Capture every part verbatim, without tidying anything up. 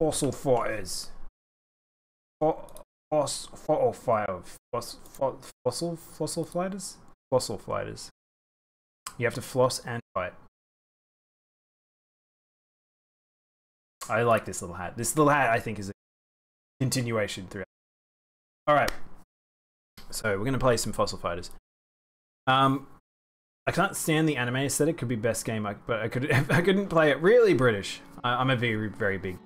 Fossil Fighters. Fossil Fighters. Fossil Fossil Fighters? Fossil Fighters. You have to floss and fight. I like this little hat. This little hat, I think, is a continuation throughout. Alright. So, we're going to play some Fossil Fighters. Um, I can't stand the anime aesthetic. Could be best game, I, but I, could, I couldn't play it. Really British. I, I'm a very, very big...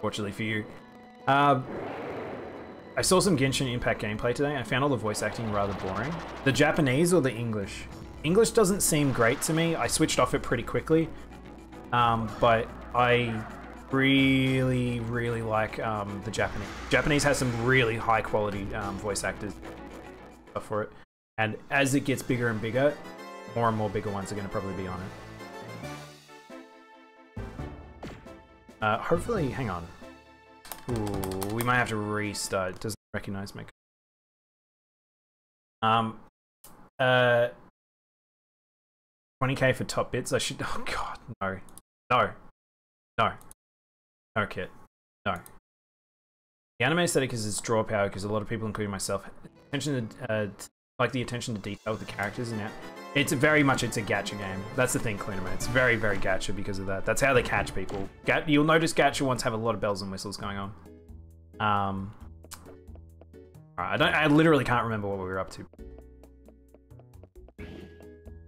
Fortunately for you. Uh, I saw some Genshin Impact gameplay today. I found all the voice acting rather boring. The Japanese or the English? English doesn't seem great to me. I switched off it pretty quickly. Um, but... I really, really like um, the Japanese. Japanese has some really high quality um, voice actors for it. And as it gets bigger and bigger, more and more bigger ones are going to probably be on it. Uh, hopefully, hang on. Ooh, we might have to restart. It doesn't recognize me. Um, uh, twenty K for top bits. I should, oh God, no, no. No. No, Kit. No. The anime aesthetic is its draw power because a lot of people, including myself, attention to, uh, like the attention to detail of the characters and that. It's very much, it's a gacha game. That's the thing, Clunerman. It's very, very gacha because of that. That's how they catch people. Gat You'll notice gacha ones have a lot of bells and whistles going on. Um, I, don't, I literally can't remember what we were up to. I'm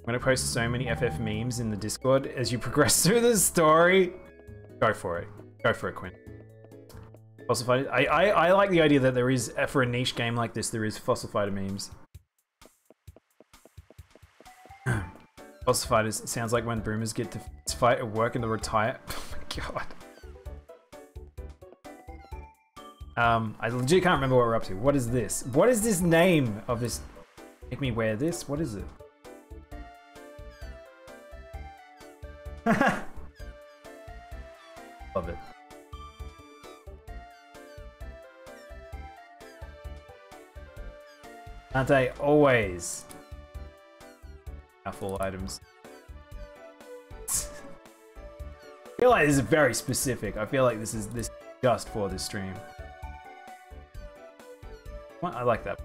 going to post so many F F memes in the Discord as you progress through the story. Go for it. Go for it, Quinn. Fossil Fighter. I, I, I like the idea that there is, for a niche game like this, there is Fossil Fighter memes. Fossil Fighters. It sounds like when boomers get to fight at work and they retire. Oh my God. Um, I legit can't remember what we're up to. What is this? What is this name of this? Make me wear this? What is it? Love it. Aren't they always powerful items? I feel like this is very specific. I feel like this is this just for this stream. Well, I like that.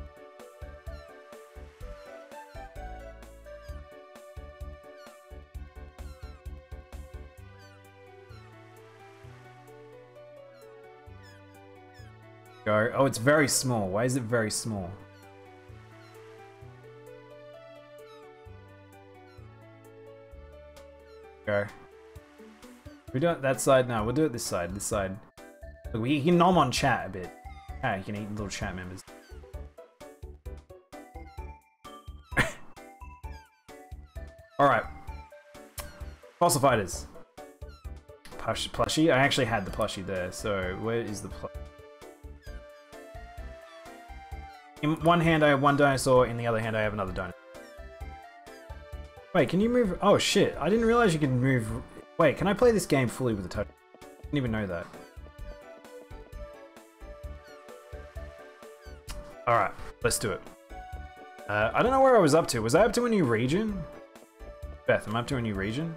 Go. Oh, it's very small. Why is it very small? Go. We do it that side now. We'll do it this side. This side. Look, we can nom on chat a bit. Ah, you can eat little chat members. All right. Fossil Fighters. Plush, plushie. I actually had the plushie there. So where is the plushie? In one hand I have one dinosaur, in the other hand I have another dinosaur. Wait, can you move? Oh shit, I didn't realize you could move. Wait, can I play this game fully with a touch? I didn't even know that. Alright, let's do it. Uh, I don't know where I was up to. Was I up to a new region? Beth, am I up to a new region?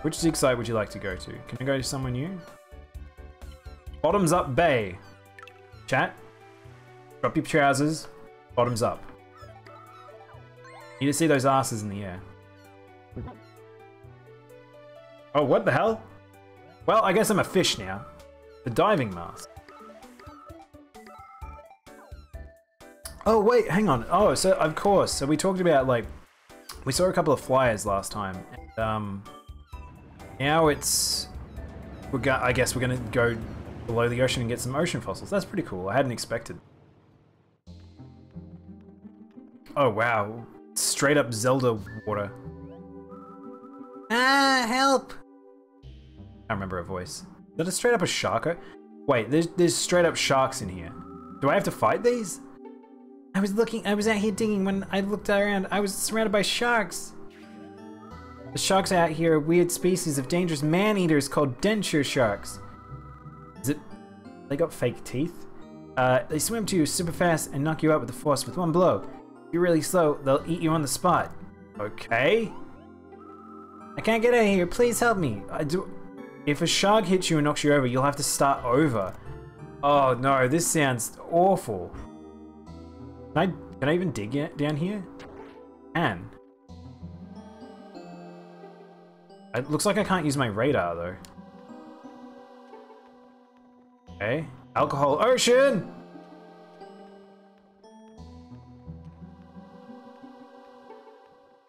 Which zig site would you like to go to? Can I go to somewhere new? Bottoms Up Bay. Chat? Drop your trousers, bottoms up. You need to see those asses in the air. Oh, what the hell? Well, I guess I'm a fish now. The diving mask. Oh, wait, hang on. Oh, so of course. So we talked about, like, we saw a couple of flyers last time. And, um, now it's, we're go I guess we're gonna go below the ocean and get some ocean fossils. That's pretty cool. I hadn't expected. Oh wow, straight up Zelda water. Ah, help! I remember her voice. Is that a straight up a shark? Wait, there's, there's straight up sharks in here. Do I have to fight these? I was looking, I was out here digging when I looked around. I was surrounded by sharks. The sharks out here are weird species of dangerous man-eaters called denture sharks. Is it, they got fake teeth? Uh, they swim to you super fast and knock you out with the force with one blow. You're really slow, they'll eat you on the spot. Okay. I can't get out of here, please help me. I do If a shark hits you and knocks you over, you'll have to start over. Oh no, this sounds awful. Can I, can I even dig it down here? Can. It looks like I can't use my radar though. Okay. Alcohol ocean!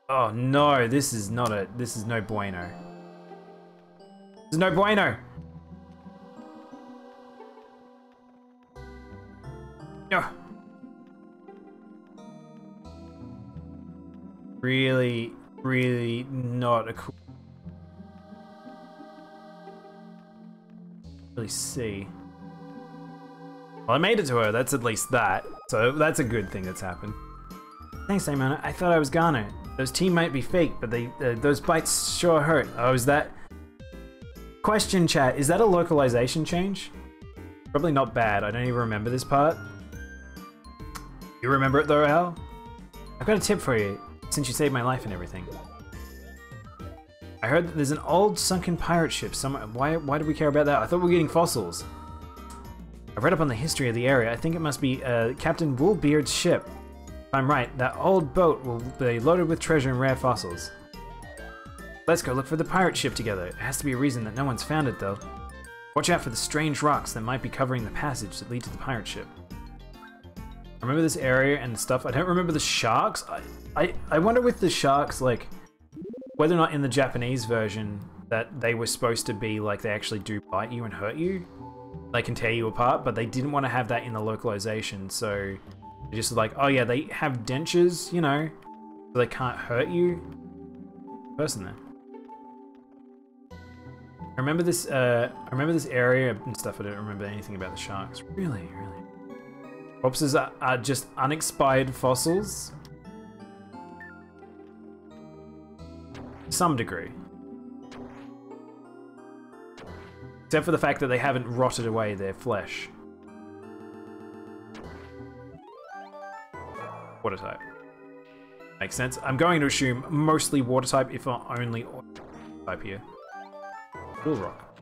Oh no, this is not a, this is no bueno. This is no bueno! No! Really, really not a cool... Really see. Well, I made it to her, that's at least that. So that's a good thing that's happened. Thanks, Amana. I thought I was gonna. Those teeth might be fake, but they uh, those bites sure hurt. Oh, is that... Question chat, is that a localization change? Probably not bad. I don't even remember this part. You remember it though, Al? I've got a tip for you, since you saved my life and everything. I heard that there's an old sunken pirate ship somewhere. Why, why do we care about that? I thought we were getting fossils. I've read up on the history of the area. I think it must be uh, Captain Woolbeard's ship. If I'm right, that old boat will be loaded with treasure and rare fossils. Let's go look for the pirate ship together. It has to be a reason that no one's found it, though. Watch out for the strange rocks that might be covering the passage that lead to the pirate ship. Remember this area and the stuff? I don't remember the sharks. I, I, I wonder with the sharks, like, whether or not in the Japanese version that they were supposed to be, like, they actually do bite you and hurt you. They can tear you apart, but they didn't want to have that in the localization, so... Just like, oh yeah, they have dentures, you know, so they can't hurt you. Person there. I remember this. Uh, I remember this area and stuff. I don't remember anything about the sharks. Really, really. Corpses are, are just unexpired fossils. To some degree, except for the fact that they haven't rotted away their flesh. Water type. Makes sense. I'm going to assume mostly water type, if not only water type here. Cool rock.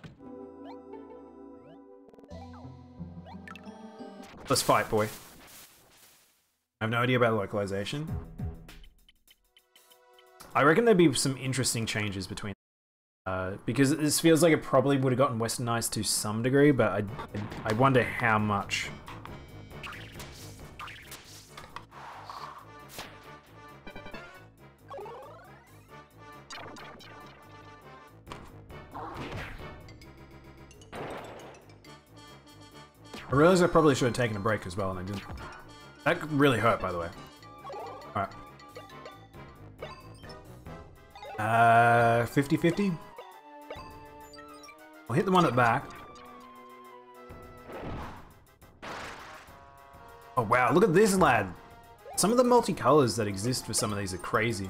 Let's fight, boy. I have no idea about localization. I reckon there'd be some interesting changes between uh, because this feels like it probably would have gotten westernized to some degree, but I, I wonder how much. I realize I probably should have taken a break as well, and I didn't. That really hurt, by the way. Alright. Uh, fifty fifty? We'll hit the one at the back. Oh wow, look at this lad! Some of the multicolors that exist for some of these are crazy.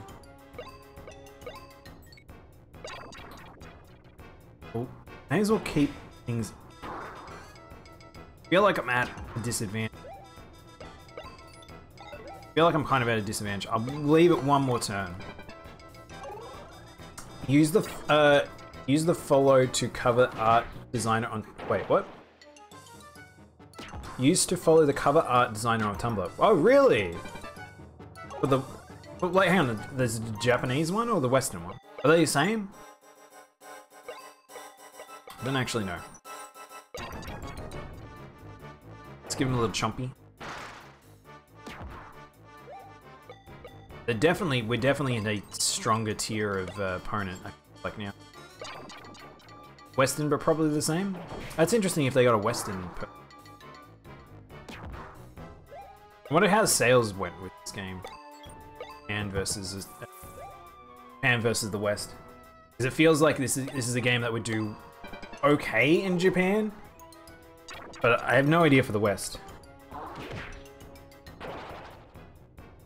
Oh, may as well keep things... I feel like I'm at a disadvantage. I feel like I'm kind of at a disadvantage. I'll leave it one more turn. Use the uh, use the follow to cover art designer on. Wait, what? Use to follow the cover art designer on Tumblr. Oh, really? But the, but like, hang on. There's a Japanese one or the Western one? Are they the same? I don't actually know. Give him a little chumpy. They're definitely, we're definitely in a stronger tier of uh, opponent, I feel like now. Western, but probably the same. That's interesting if they got a Western. I wonder how the sales went with this game. Japan versus uh, Japan versus the West, because it feels like this is this is a game that would do okay in Japan. But I have no idea for the West.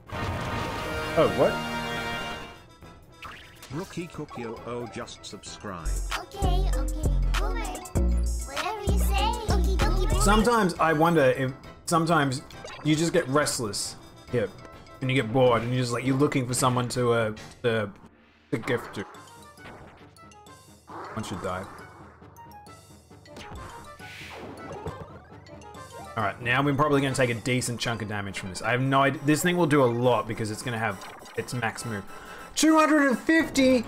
Oh, what? Rookie Cookio oh just subscribe. Okay, okay, boomer. Whatever you say. Okie dokie boomer. Sometimes I wonder if sometimes you just get restless. Yeah. And you get bored and you're just like you're looking for someone to uh to, to gift to. One should die. Alright, now we're probably going to take a decent chunk of damage from this. I have no idea. This thing will do a lot because it's going to have its max move. two hundred fifty!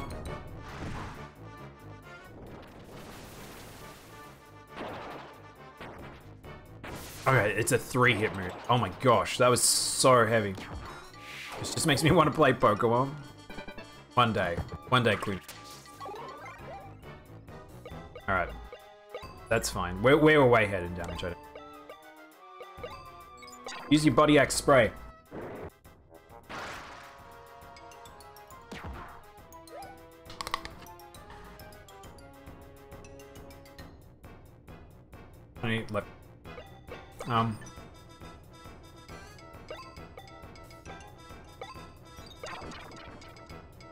Okay, it's a three-hit move. Oh my gosh, that was so heavy. This just makes me want to play Pokemon. One day. One day, Queen. Alright. That's fine. We're, we're way ahead in damage. I don't... Use your Body Axe Spray. I need left. Um.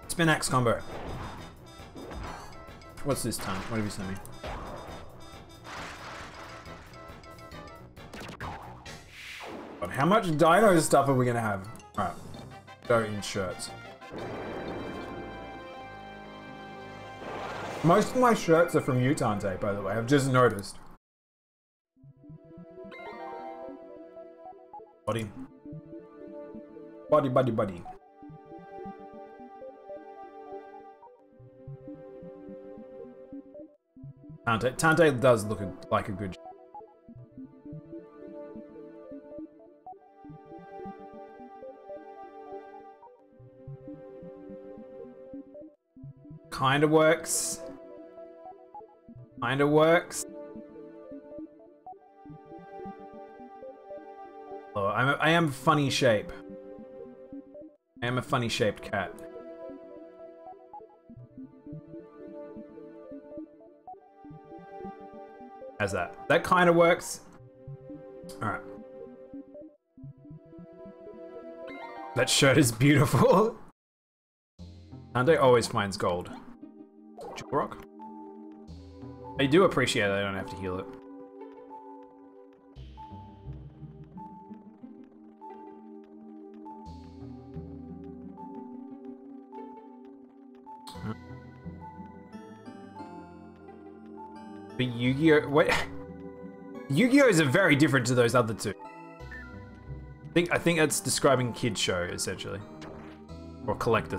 Spin Axe combo. What's this time? What have you sent me? God, how much dino stuff are we gonna have? Alright. Go in shirts. Most of my shirts are from Utante, by the way. I've just noticed. Body. Body, body, body. Tante. Tante does look like a good... Kinda works. Kinda works. Oh, I'm a, I am funny shape. I am a funny shaped cat. How's that? That kind of works. Alright. That shirt is beautiful. Tante always finds gold. Rock. I do appreciate that I don't have to heal it. But Yu-Gi-Oh! What? Yu-Gi-Oh! Is very different to those other two. I think I think that's describing a kid's show essentially, or collector.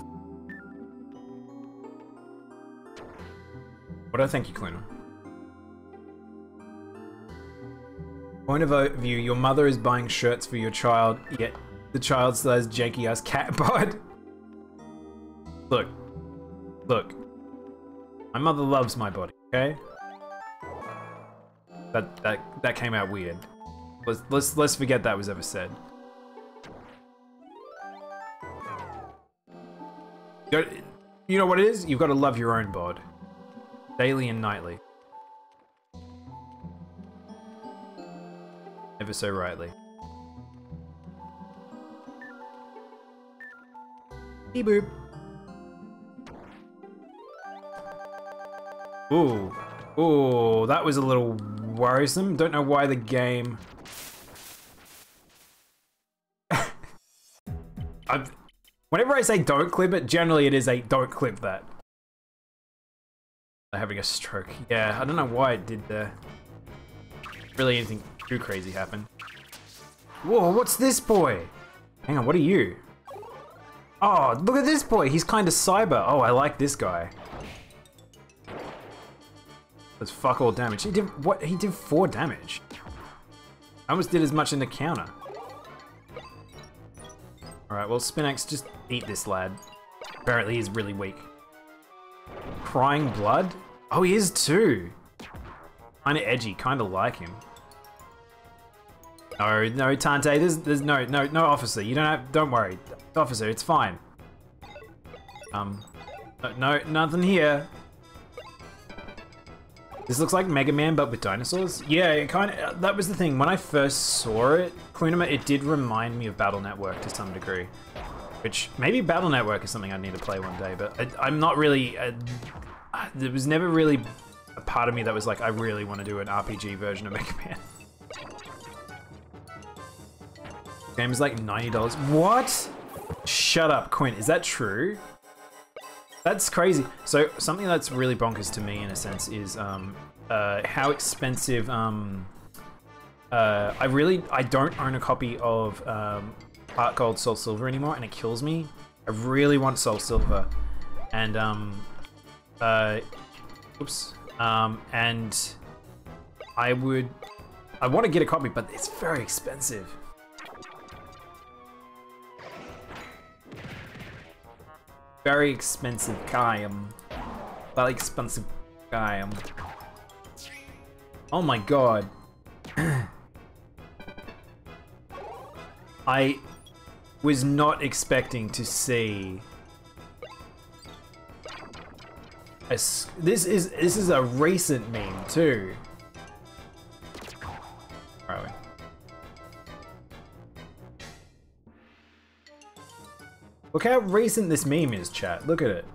What do I thank you, Cluna? Point of view: your mother is buying shirts for your child, yet the child still has janky ass cat bod. Look, look. My mother loves my body. Okay. That that that came out weird. Let's let's let's forget that was ever said. You know what it is? You've got to love your own bod, daily and nightly, ever so rightly. Beep boop. Ooh, ooh, that was a little worrisome. Don't know why the game. I've... Whenever I say don't clip it, generally it is a don't clip that. They're having a stroke. Yeah, I don't know why it did the. Really, anything too crazy happened. Whoa, what's this boy? Hang on, what are you? Oh, look at this boy. He's kind of cyber. Oh, I like this guy. That's fuck all damage. He did what? He did four damage. I almost did as much in the counter. Alright, well, Spinax, just eat this lad. Apparently he's really weak. Crying blood? Oh, he is too. Kinda edgy, kinda like him. No, no, Tante, there's there's no no no officer. You don't have don't worry. Officer, it's fine. Um no, no nothing here. This looks like Mega Man, but with dinosaurs. Yeah, it kind of. That was the thing. When I first saw it, Clunima, it did remind me of Battle Network to some degree. Which, maybe Battle Network is something I need to play one day, but I, I'm not really... Uh, there was never really a part of me that was like, I really want to do an R P G version of Mega Man. The game is like ninety dollars. What? Shut up, Quinn. Is that true? That's crazy. So something that's really bonkers to me in a sense is um, uh, how expensive um, Uh, I really, I don't own a copy of um, Heart Gold, Soul Silver anymore, and it kills me. I really want Soul Silver, and um, uh, oops, um, and I would, I want to get a copy, but it's very expensive. Very expensive game. Very expensive game. Oh my god. I was not expecting to see a s this is this is a recent meme too. Where are we? Look how recent this meme is, chat. Look at it.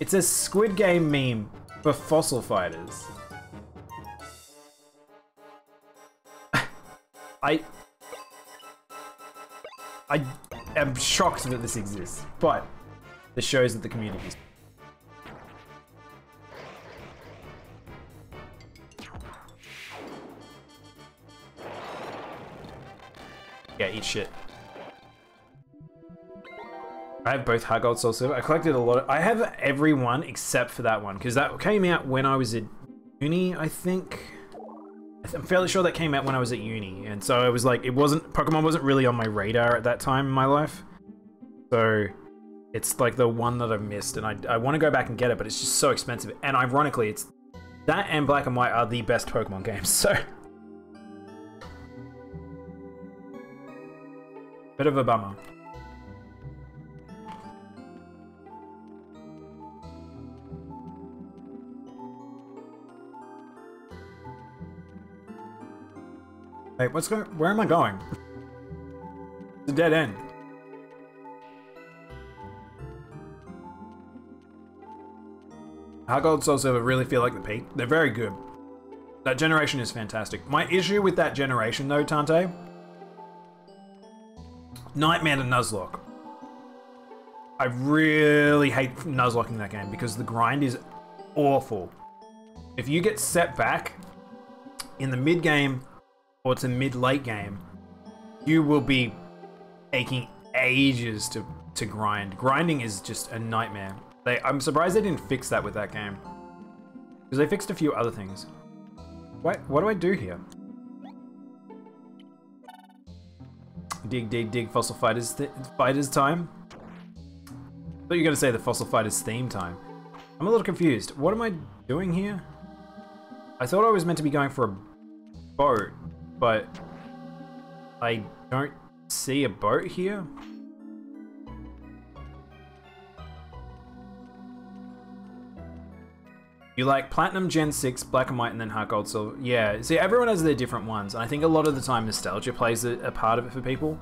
It's a Squid Game meme for Fossil Fighters. I I am shocked that this exists, but this shows that the community is. Yeah, eat shit. I have both Heart Gold, Soul Silver. I collected a lot of, I have every one except for that one, because that came out when I was at uni, I think. I'm fairly sure that came out when I was at uni, and so I was like, it wasn't, Pokemon wasn't really on my radar at that time in my life. So it's like the one that I've missed, and I, I want to go back and get it, but it's just so expensive. And ironically, it's that and Black and White are the best Pokemon games, so. Bit of a bummer. Wait, what's going? Where am I going? It's a dead end. Heart Gold, Soul Silver really feel like the peak. They're very good. That generation is fantastic. My issue with that generation, though, Tante, Nightmare to Nuzlocke. I really hate Nuzlocke in that game because the grind is awful. If you get set back in the mid game, or it's a mid-late game, you will be taking ages to, to grind. Grinding is just a nightmare. They, I'm surprised they didn't fix that with that game, because they fixed a few other things. What, what do I do here? Dig, dig, dig, Fossil Fighters, th fighters time? I thought you were gonna say the Fossil Fighters theme time. I'm a little confused. What am I doing here? I thought I was meant to be going for a boat, but I don't see a boat here. You like Platinum, Gen six, Black and White, and then Heart Gold, Silver. Yeah, see, everyone has their different ones, and I think a lot of the time nostalgia plays a, a part of it for people.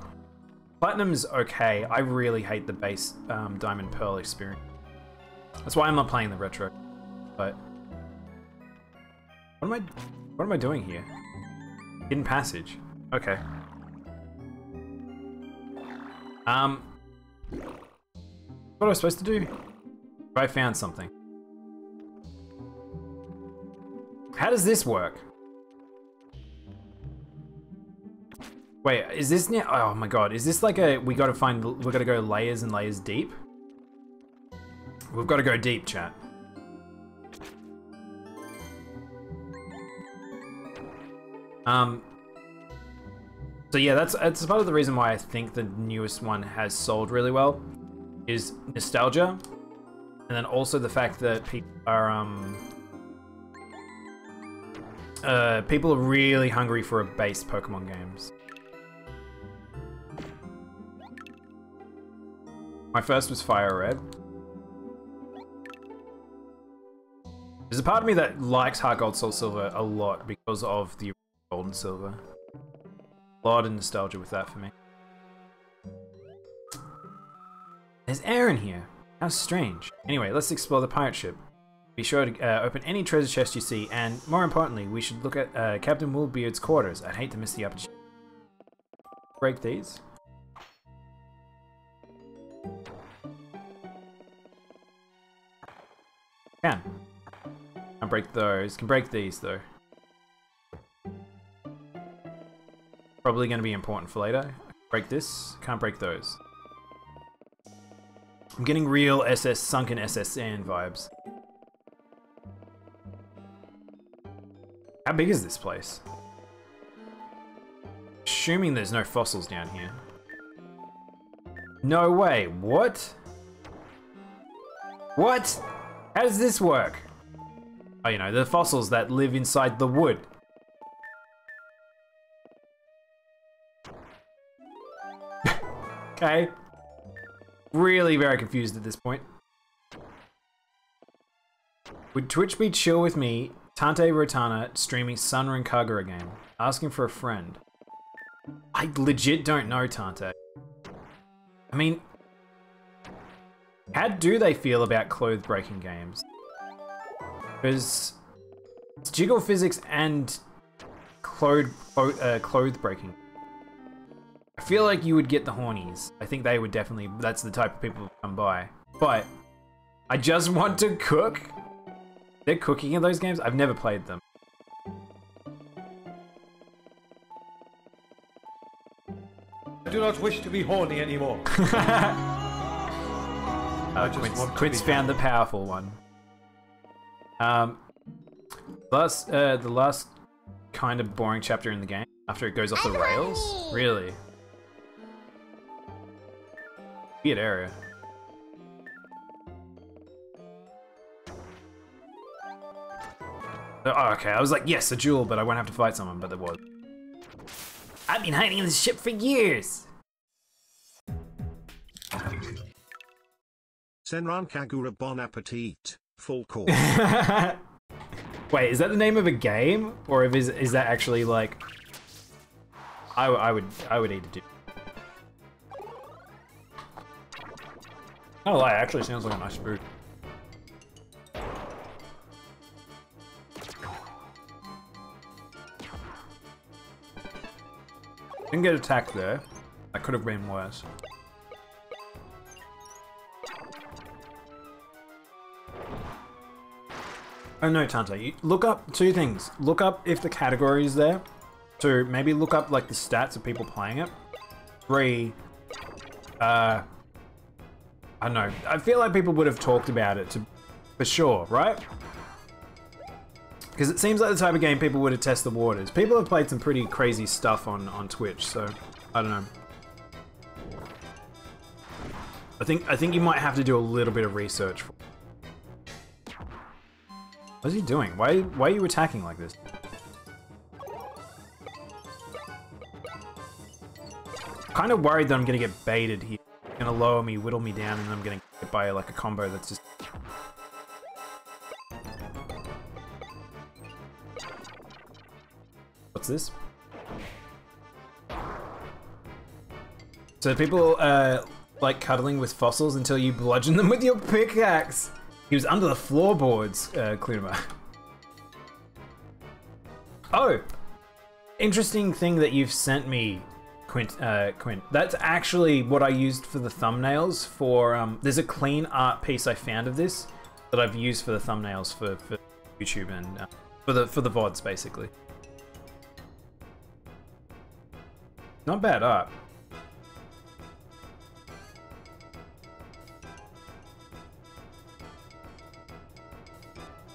Platinum's okay. I really hate the base um, Diamond Pearl experience. That's why I'm not playing the retro. But what am I, what am I doing here? Hidden passage. Okay. Um. What am I supposed to do? I found something. How does this work? Wait, is this now? Oh my god, is this like a? We gotta find. We gotta go layers and layers deep. We've gotta go deep, chat. Um, so yeah, that's, that's part of the reason why I think the newest one has sold really well, is nostalgia, and then also the fact that people are, um, uh, people are really hungry for a base Pokemon games. My first was Fire Red. There's a part of me that likes Heart Gold, Soul Silver a lot because of the Gold and Silver. A lot of nostalgia with that for me. There's air in here. How strange. Anyway, let's explore the pirate ship. Be sure to uh, open any treasure chest you see, and more importantly, we should look at uh, Captain Woolbeard's quarters. I'd hate to miss the opportunity. Break these. Can. Can't break those. Can break these though. Probably going to be important for later. Break this. Can't break those. I'm getting real S S sunken S S sand vibes. How big is this place? Assuming there's no fossils down here. No way. What? What? How does this work? Oh, you know, the fossils that live inside the wood. Okay. Really very confused at this point. Would Twitch be chill with me, Tante Rotana, streaming Senran Kagura game? Asking for a friend. I legit don't know, Tante. I mean, how do they feel about clothes breaking games? Because it's jiggle physics and clothes uh, clothes breaking. I feel like you would get the hornies. I think they would definitely, that's the type of people who come by. But I just want to cook. They're cooking in those games? I've never played them. I do not wish to be horny anymore. uh, Quince, Quince found the powerful one. Um, last, uh, the last kind of boring chapter in the game after it goes off the rails? Really? Weird area. Oh, okay, I was like, yes, a jewel, but I won't have to fight someone, but there was. I've been hiding in this ship for years! Senran Kagura Bon Appetit, full court. Wait, is that the name of a game? Or if is, is that actually like... I, w I would I would eat a dip. Oh, that actually sounds like a nice food. Didn't get attacked there. That could have been worse. Oh no, Tante, you look up two things. Look up if the category is there. Two, maybe look up like the stats of people playing it. Three, uh, I don't know. I feel like people would have talked about it to, for sure, right? Because it seems like the type of game people would have tested the waters. People have played some pretty crazy stuff on, on Twitch, so I don't know. I think I think you might have to do a little bit of research. What's he doing? Why why are you attacking like this? Kind of worried that I'm gonna get baited here. It's gonna lower me, whittle me down, and I'm gonna get by like a combo that's just. What's this? So people uh, like cuddling with fossils until you bludgeon them with your pickaxe. He was under the floorboards, uh, Kluma. Oh, interesting thing that you've sent me. Quint, uh, Quint. That's actually what I used for the thumbnails for, um, there's a clean art piece I found of this that I've used for the thumbnails for, for YouTube and uh, for the, for the V O Ds basically. Not bad art.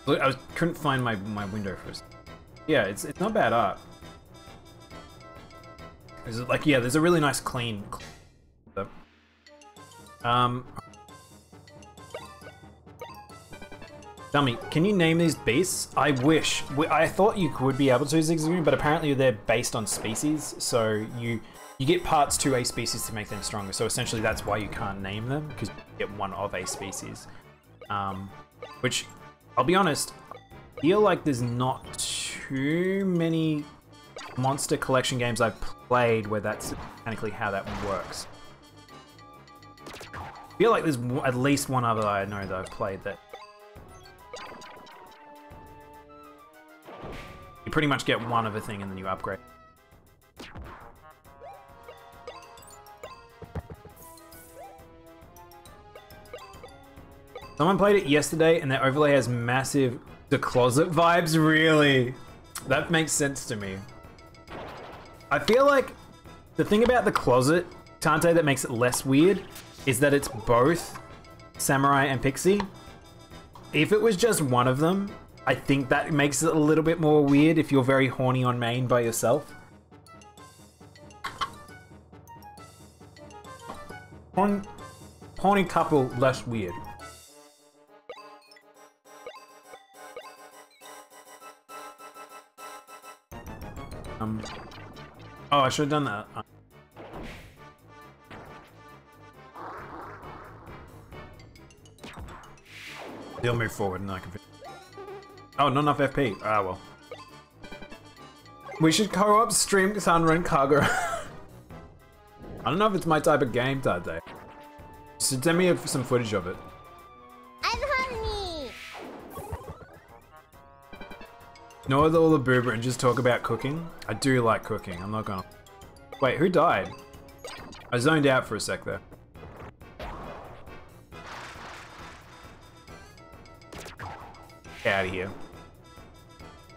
I was, couldn't find my, my window for a second. Yeah, it's, it's not bad art. There's like, yeah, there's a really nice clean, clean um, Dummy, can you name these beasts? I wish. I thought you would be able to, Zigzagoon, but apparently they're based on species, so you you get parts to a species to make them stronger. So essentially that's why you can't name them, because you get one of a species. Um, which, I'll be honest, I feel like there's not too many monster collection games I've played. Played where that's mechanically how that works. I feel like there's at least one other that I know that I've played that you pretty much get one other thing and then you upgrade. Someone played it yesterday and their overlay has massive The Closet vibes. Really? That makes sense to me. I feel like the thing about the closet Tante that makes it less weird is that it's both Samurai and Pixie. If it was just one of them, I think that makes it a little bit more weird if you're very horny on main by yourself. Horn, horny couple, less weird. Um. Oh, I should have done that. Um, They'll move forward and I can... Oh, not enough F P. Ah, well. We should co-op stream Senran Kagura. I don't know if it's my type of game, Tade. So send me some footage of it. I'm hungry! Ignore all the boober and just talk about cooking. I do like cooking, I'm not gonna... Wait, who died? I zoned out for a sec there. Out of here.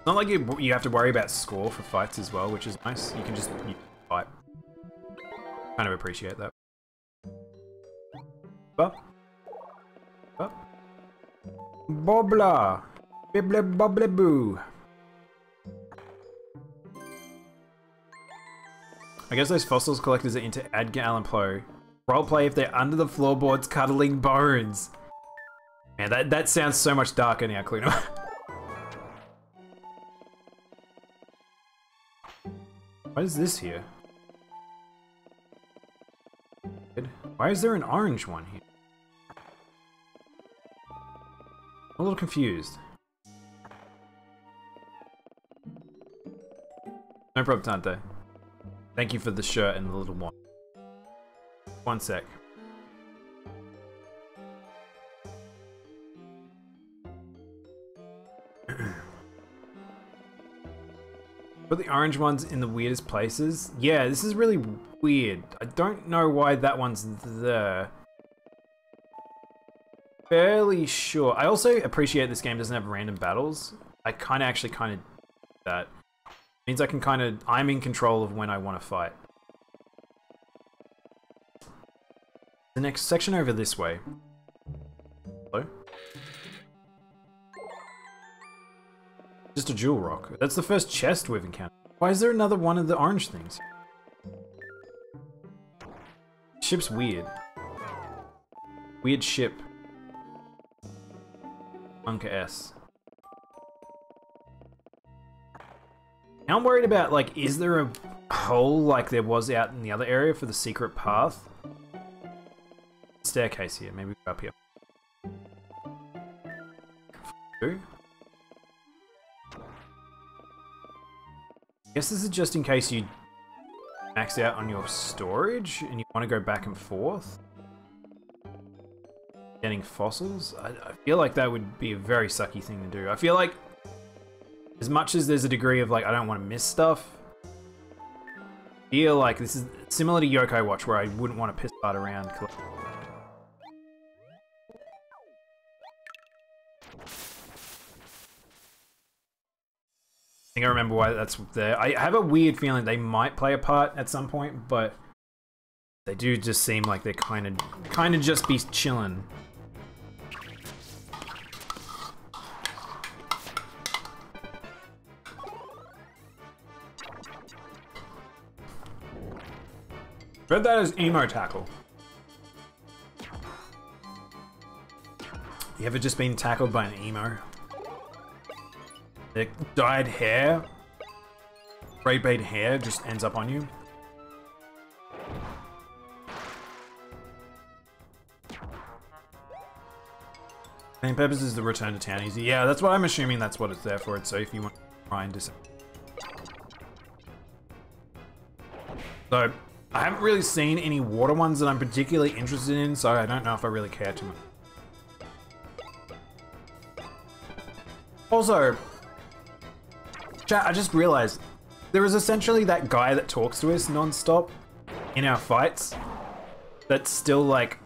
Not like you you have to worry about score for fights as well, which is nice. You can just you fight. Kind of appreciate that. Bop. Bop. Bobla. Bibble bobble boo. I guess those fossils collectors are into Edgar Allan Poe. Roleplay if they're under the floorboards cuddling bones. Man, that, that sounds so much darker now, Cluno. What is this here? Why is there an orange one here? I'm a little confused. No problem, Tante. Thank you for the shirt and the little one. One sec. But the orange one's in the weirdest places. Yeah, this is really weird. I don't know why that one's there. Fairly sure. I also appreciate this game doesn't have random battles. I kind of actually kind of do that. It means I can kind of, I'm in control of when I want to fight. The next section over this way. Hello? Just a jewel rock. That's the first chest we've encountered. Why is there another one of the orange things? Ship's weird. Weird ship. Bunker S. Now I'm worried about, like, is there a hole like there was out in the other area for the secret path? Staircase here. Maybe we're up here. Two. I guess this is just in case you max out on your storage and you want to go back and forth. Getting fossils? I, I feel like that would be a very sucky thing to do. I feel like as much as there's a degree of like, I don't want to miss stuff, I feel like this is similar to Yokai Watch where I wouldn't want to piss that around. I think I remember why that's there. I have a weird feeling they might play a part at some point, but they do just seem like they're kind of, kind of just be chilling. Read that as emo tackle. You ever just been tackled by an emo? The dyed hair, gray braid hair just ends up on you. Main purpose is the return to town easy. Yeah, that's what I'm assuming that's what it's there for. It's so if you want to try and dis- So, I haven't really seen any water ones that I'm particularly interested in, so I don't know if I really care too much. Also, I just realized there is essentially that guy that talks to us non-stop in our fights that's still like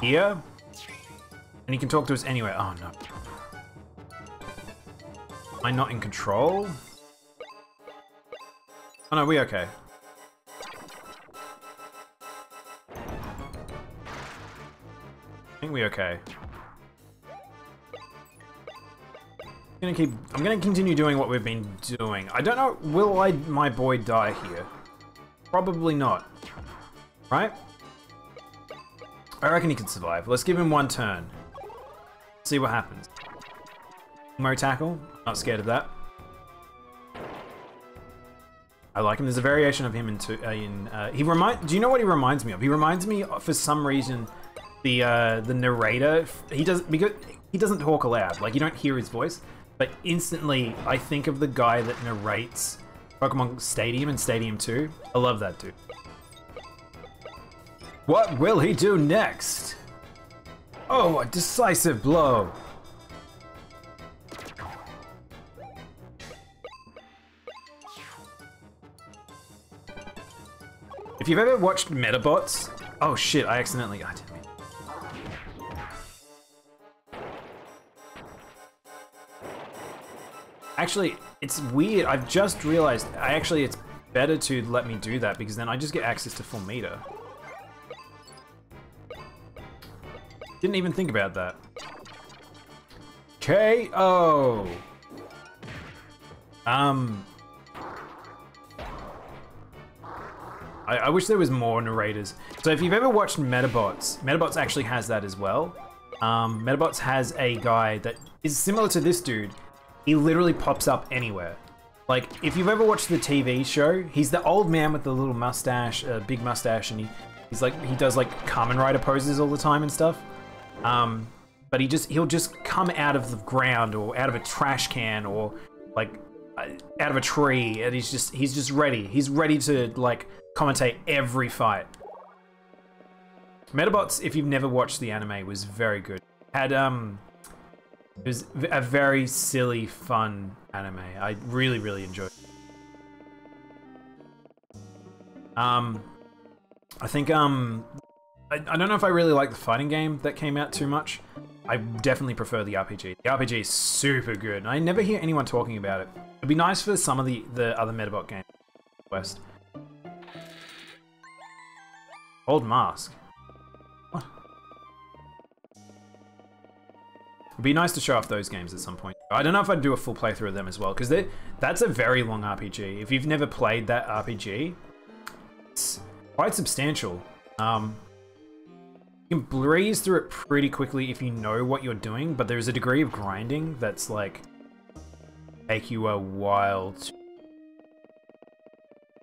here and he can talk to us anywhere. Oh no. Am I not in control? Oh no, we okay. think we're okay. I'm gonna keep. I'm gonna continue doing what we've been doing. I don't know. Will I, my boy, die here? Probably not. Right? I reckon he can survive. Let's give him one turn. See what happens. Mo tackle. Not scared of that. I like him. There's a variation of him in two. Uh, in uh, he remind. Do you know what he reminds me of? He reminds me of, for some reason, the uh, the narrator. He does because he doesn't talk aloud. Like you don't hear his voice, but instantly I think of the guy that narrates Pokemon Stadium and Stadium two. I love that dude. What will he do next? Oh, a decisive blow. If you've ever watched Medabots, oh shit, I accidentally I didn't mean. Actually, it's weird. I've just realized I actually it's better to let me do that because then I just get access to full meter. Didn't even think about that. K O. Um I, I wish there was more narrators. So if you've ever watched Medabots, Medabots actually has that as well. Um, Medabots has a guy that is similar to this dude. He literally pops up anywhere. Like, if you've ever watched the T V show, he's the old man with the little mustache, uh, big mustache, and he, he's like, he does like Kamen Rider poses all the time and stuff. Um, but he just, he'll just come out of the ground or out of a trash can or like out of a tree, and he's just, he's just ready. He's ready to like, commentate every fight. Medabots, if you've never watched the anime, was very good. Had um, it was a very silly, fun anime. I really, really enjoyed it. Um, I think um, I, I don't know if I really like the fighting game that came out too much. I definitely prefer the R P G. The R P G is super good, and I never hear anyone talking about it. It'd be nice for some of the the other Medabot games. West. Old mask. What? It'd be nice to show off those games at some point. I don't know if I'd do a full playthrough of them as well, because that's a very long R P G. If you've never played that R P G, it's quite substantial. Um, you can breeze through it pretty quickly if you know what you're doing, but there's a degree of grinding that's like, take you a while to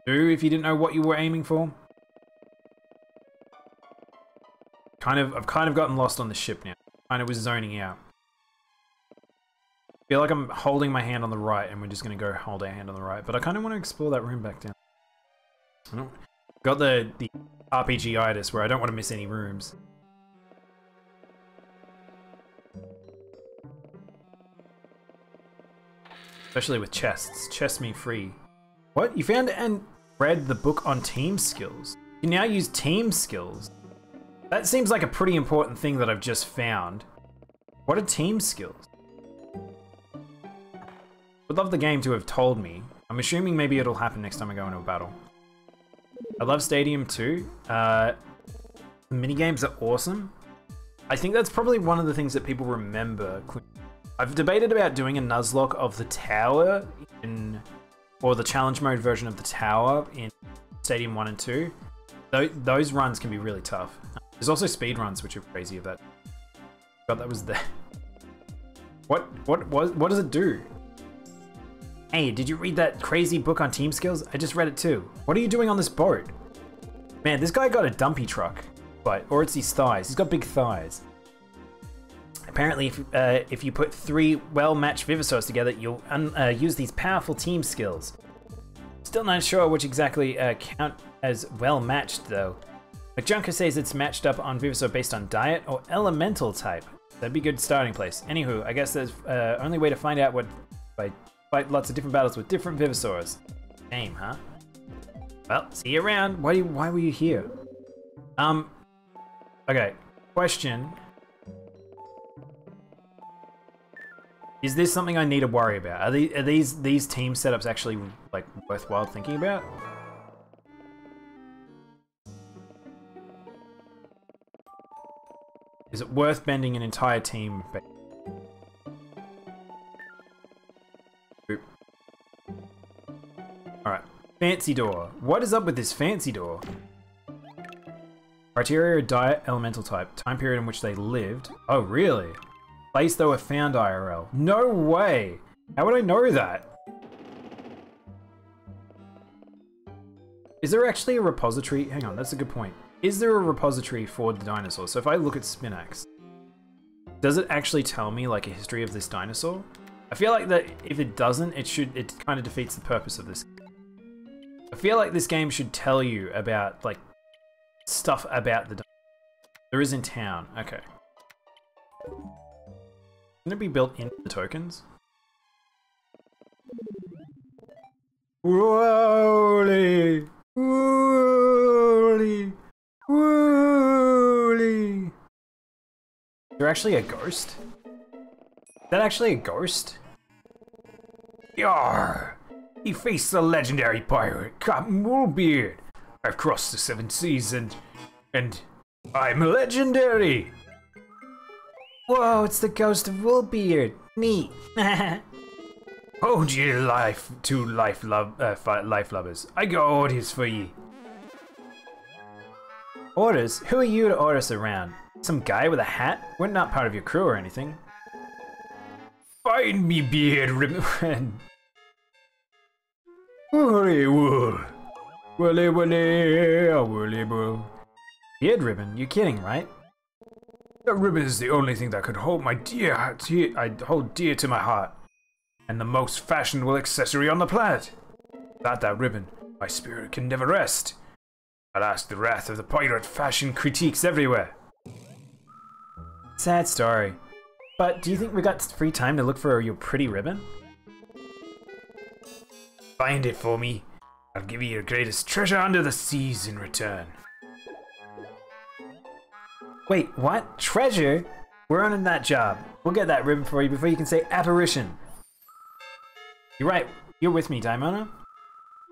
do if you didn't know what you were aiming for. Kind of, I've kind of gotten lost on the ship now. Kind of was zoning out. Feel like I'm holding my hand on the right, and we're just gonna go hold our hand on the right. But I kind of want to explore that room back down. I don't, got the the R P G-itis where I don't want to miss any rooms. Especially with chests. Chest me free. What? You found and read the book on team skills. You now use team skills. That seems like a pretty important thing that I've just found. What are team skills? Would love the game to have told me. I'm assuming maybe it'll happen next time I go into a battle. I love Stadium two. Uh, the minigames are awesome. I think that's probably one of the things that people remember. I've debated about doing a Nuzlocke of the tower in, or the challenge mode version of the tower in Stadium one and two. Th those runs can be really tough. There's also speedruns, which are crazy of that. God, that was there. What, what, what, what does it do? Hey, did you read that crazy book on team skills? I just read it too. What are you doing on this boat? Man, this guy got a dumpy truck, but, or it's his thighs. He's got big thighs. Apparently, if, uh, if you put three well-matched Vivasaurs together, you'll un uh, use these powerful team skills. Still not sure which exactly uh, count as well-matched, though. McJunker says it's matched up on Vivasaur based on diet or elemental type. That'd be a good starting place. Anywho, I guess there's uh, only way to find out what by fight lots of different battles with different Vivasaurs. Game, huh? Well, see you around. Why do you, why were you here? Um. Okay. Question. Is this something I need to worry about? Are, they, are these these team setups actually like worthwhile thinking about? Is it worth bending an entire team? Alright. Fancy door. What is up with this fancy door? Criteria, diet, elemental type. Time period in which they lived. Oh, really? Place they were found I R L. No way! How would I know that? Is there actually a repository? Hang on, that's a good point. Is there a repository for the dinosaur? So if I look at Spinax, does it actually tell me like a history of this dinosaur? I feel like that if it doesn't, it should, it kind of defeats the purpose of this. I feel like this game should tell you about like stuff about the dinosaur. There is in town, okay. Can it be built into the tokens? Wooly, wooly. Wooly. Is there actually a ghost? Is that actually a ghost? Yarr! He faced the legendary pirate Captain Woolbeard. I've crossed the seven seas and... and... I'm legendary! Whoa, it's the ghost of Woolbeard! Neat! Hold your life to life love... uh, life lovers. I got orders for ye. Orders? Who are you to order us around? Some guy with a hat? We're not part of your crew or anything. Find me beard ribbon. Woolly wool. Woolly woolly. Woolly wool. Beard ribbon? You're kidding, right? That ribbon is the only thing that could hold my dear heart. I hold dear to my heart. And the most fashionable accessory on the planet. Without that ribbon, my spirit can never rest. Alas, the wrath of the pirate fashion critiques everywhere. Sad story. But do you think we got free time to look for your pretty ribbon? Find it for me. I'll give you your greatest treasure under the seas in return. Wait, what? Treasure? We're on that job. We'll get that ribbon for you before you can say apparition. You're right. You're with me, Daimona.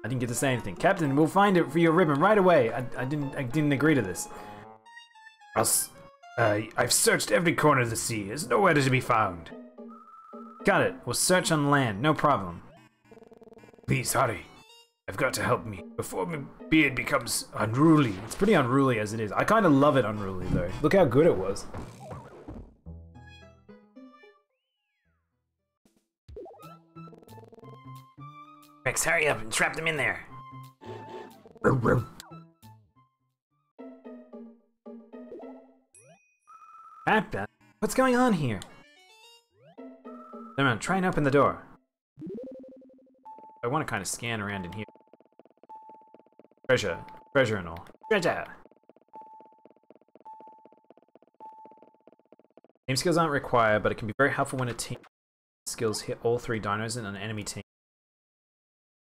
I didn't get to say anything. Captain, we'll find it for your ribbon right away. I, I didn't I didn't agree to this. I'll, uh, I've searched every corner of the sea. There's nowhere to be found. Got it. We'll search on land. No problem. Please hurry. I've got to help me before my beard becomes unruly. It's pretty unruly as it is. I kind of love it unruly though. Look how good it was. Rex, hurry up and trap them in there. Captain, what's going on here? Come on, try and open the door. I want to kind of scan around in here. Treasure, treasure and all. Treasure! Team skills aren't required, but it can be very helpful when a team skills hit all three dinos in an enemy team.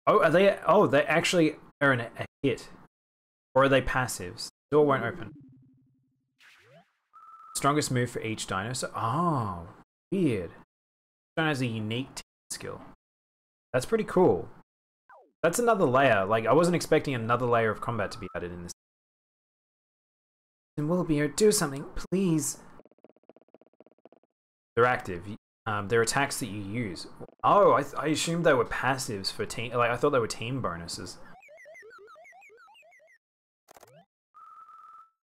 Oh, are they? Oh, they actually are a hit, or are they passives? Door won't open. Strongest move for each dinosaur. Oh, weird. Each dinosaur has a unique team skill. That's pretty cool. That's another layer. Like I wasn't expecting another layer of combat to be added in this. And Woolbeard, do something, please. They're active. Um, they're attacks that you use. Oh, I, th I assumed they were passives for team. Like I thought they were team bonuses.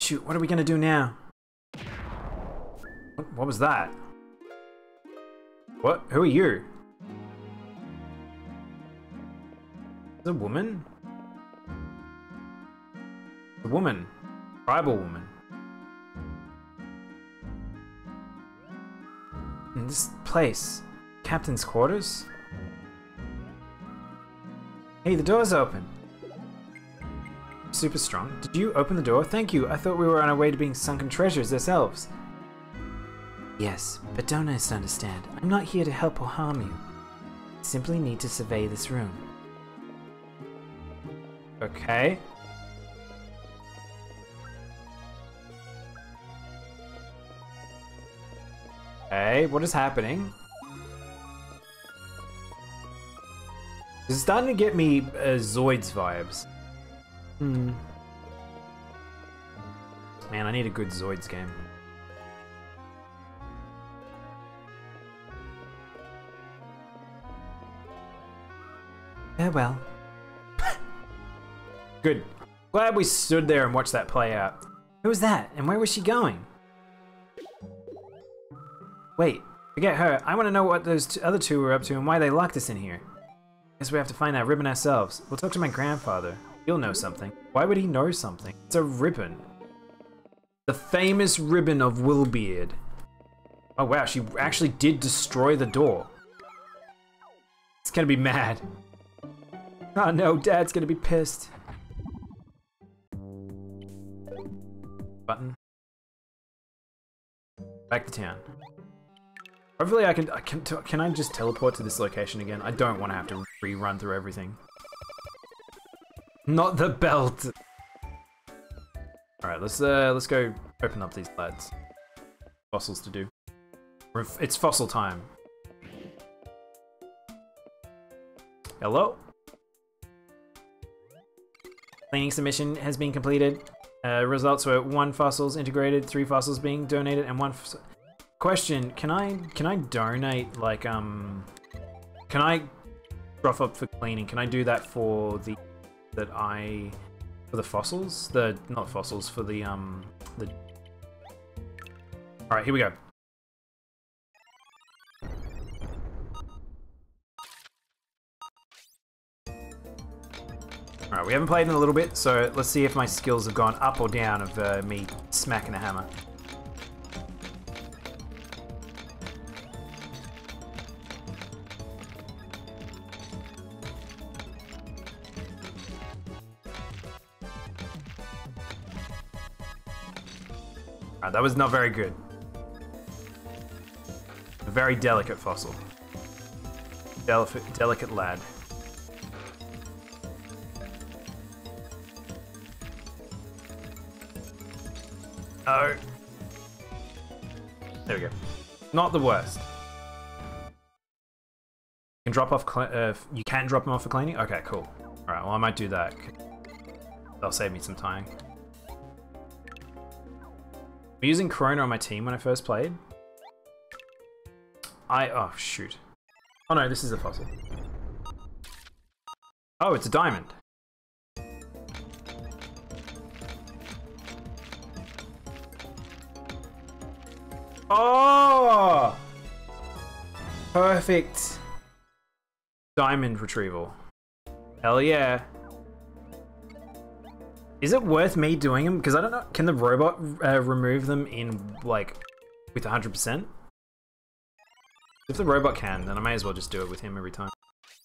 Shoot, what are we gonna do now? What was that? What? Who are you? Is it a woman? It's a woman, tribal woman. In this place, Captain's quarters? Hey, the door's open. Super strong. Did you open the door? Thank you. I thought we were on our way to being sunken treasures ourselves. Yes, but don't misunderstand. I'm not here to help or harm you. I simply need to survey this room. Okay. Okay, what is happening? It's starting to get me uh, Zoids vibes. Hmm. Man, I need a good Zoids game. Eh well. Good. Glad we stood there and watched that play out. Who was that, and where was she going? Wait, forget her. I want to know what those two other two were up to and why they locked us in here. Guess we have to find that ribbon ourselves. We'll talk to my grandfather. He'll know something. Why would he know something? It's a ribbon. The famous ribbon of Willbeard. Oh wow, she actually did destroy the door. It's gonna be mad. Oh no, Dad's gonna be pissed. Button. Back to town. Hopefully I can, I can, can I just teleport to this location again? I don't want to have to rerun through everything. Not the belt. All right, let's uh, let's go open up these lads. Fossils to do. It's fossil time. Hello. Cleaning submission has been completed. Uh, results were one fossils integrated, three fossils being donated, and one. F Question: Can I can I donate like um? Can I drop up for cleaning? Can I do that for the that I for the fossils? The not fossils for the um the. All right, here we go. Alright, we haven't played in a little bit, so let's see if my skills have gone up or down of uh, me smacking a hammer. Alright, that was not very good. A very delicate fossil. Delicate, delicate lad. Oh. There we go. Not the worst. You can drop off. Uh, you can drop them off for cleaning? Okay, cool. Alright, well, I might do that. That'll save me some time. I'm using Corona on my team when I first played. I. Oh, shoot. Oh no, this is a fossil. Oh, it's a diamond. Oh! Perfect. Diamond retrieval. Hell yeah. Is it worth me doing them? Because I don't know. Can the robot uh, remove them in, like, with one hundred percent? If the robot can, then I may as well just do it with him every time.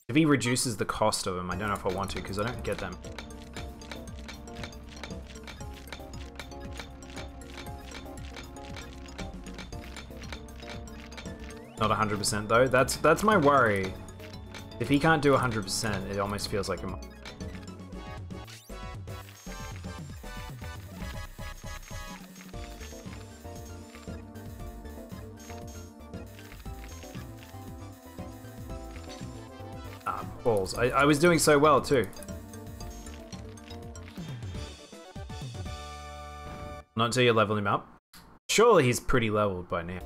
If he reduces the cost of them, I don't know if I want to because I don't get them. Not one hundred percent though. That's that's my worry. If he can't do one hundred percent, it almost feels like a... Ah, balls. I, I was doing so well too. Not until you level him up. Surely he's pretty leveled by now.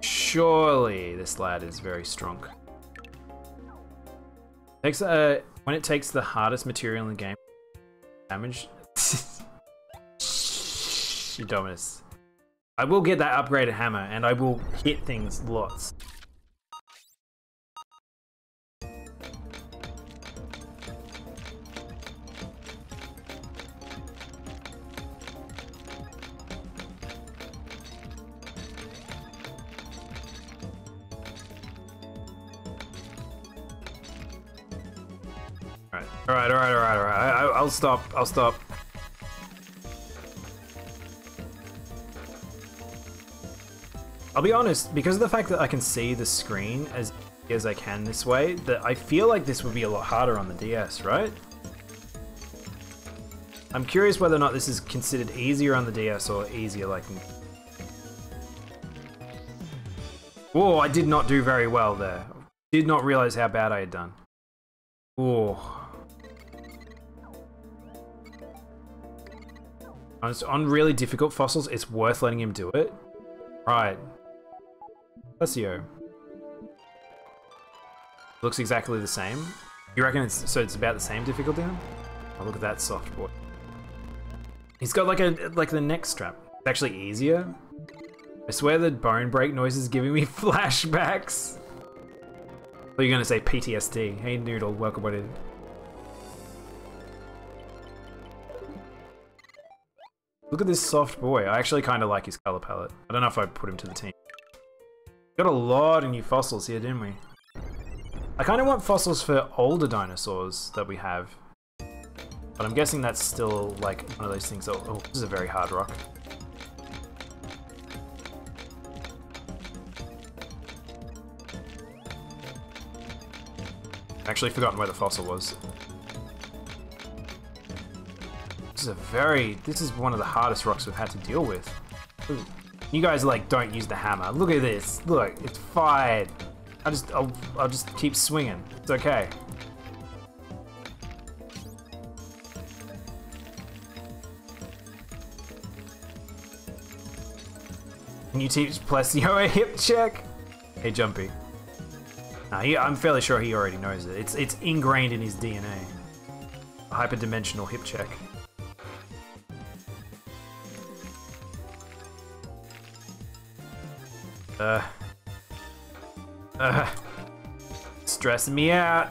Surely this lad is very strong. Takes, uh, when it takes the hardest material in the game, damage. Shh, I will get that upgraded hammer, and I will hit things lots. Alright, alright, alright, alright. I, I'll stop. I'll stop. I'll be honest, because of the fact that I can see the screen as as I can this way, that I feel like this would be a lot harder on the D S, right? I'm curious whether or not this is considered easier on the D S or easier like... Whoa, I did not do very well there. Did not realize how bad I had done. Whoa. On really difficult fossils, it's worth letting him do it. Right. Plessio. Looks exactly the same. You reckon it's so it's about the same difficulty then? Oh, look at that soft boy. He's got like a like the neck strap. It's actually easier. I swear the bone break noise is giving me flashbacks. What are you gonna say? P T S D. Hey noodle, welcome in. Look at this soft boy. I actually kind of like his color palette. I don't know if I put him to the team. Got a lot of new fossils here, didn't we? I kind of want fossils for older dinosaurs that we have. But I'm guessing that's still like one of those things that, oh, this is a very hard rock. I've actually forgotten where the fossil was. This is a very, this is one of the hardest rocks we've had to deal with. Ooh. You guys like don't use the hammer. Look at this. Look, it's fired. I just, I'll, I'll just keep swinging. It's okay. Can you teach Plessio a hip check? Hey, Jumpy. Nah, he, I'm fairly sure he already knows it. It's it's ingrained in his D N A. A hyperdimensional hip check. Uh. Uh. Stressing me out.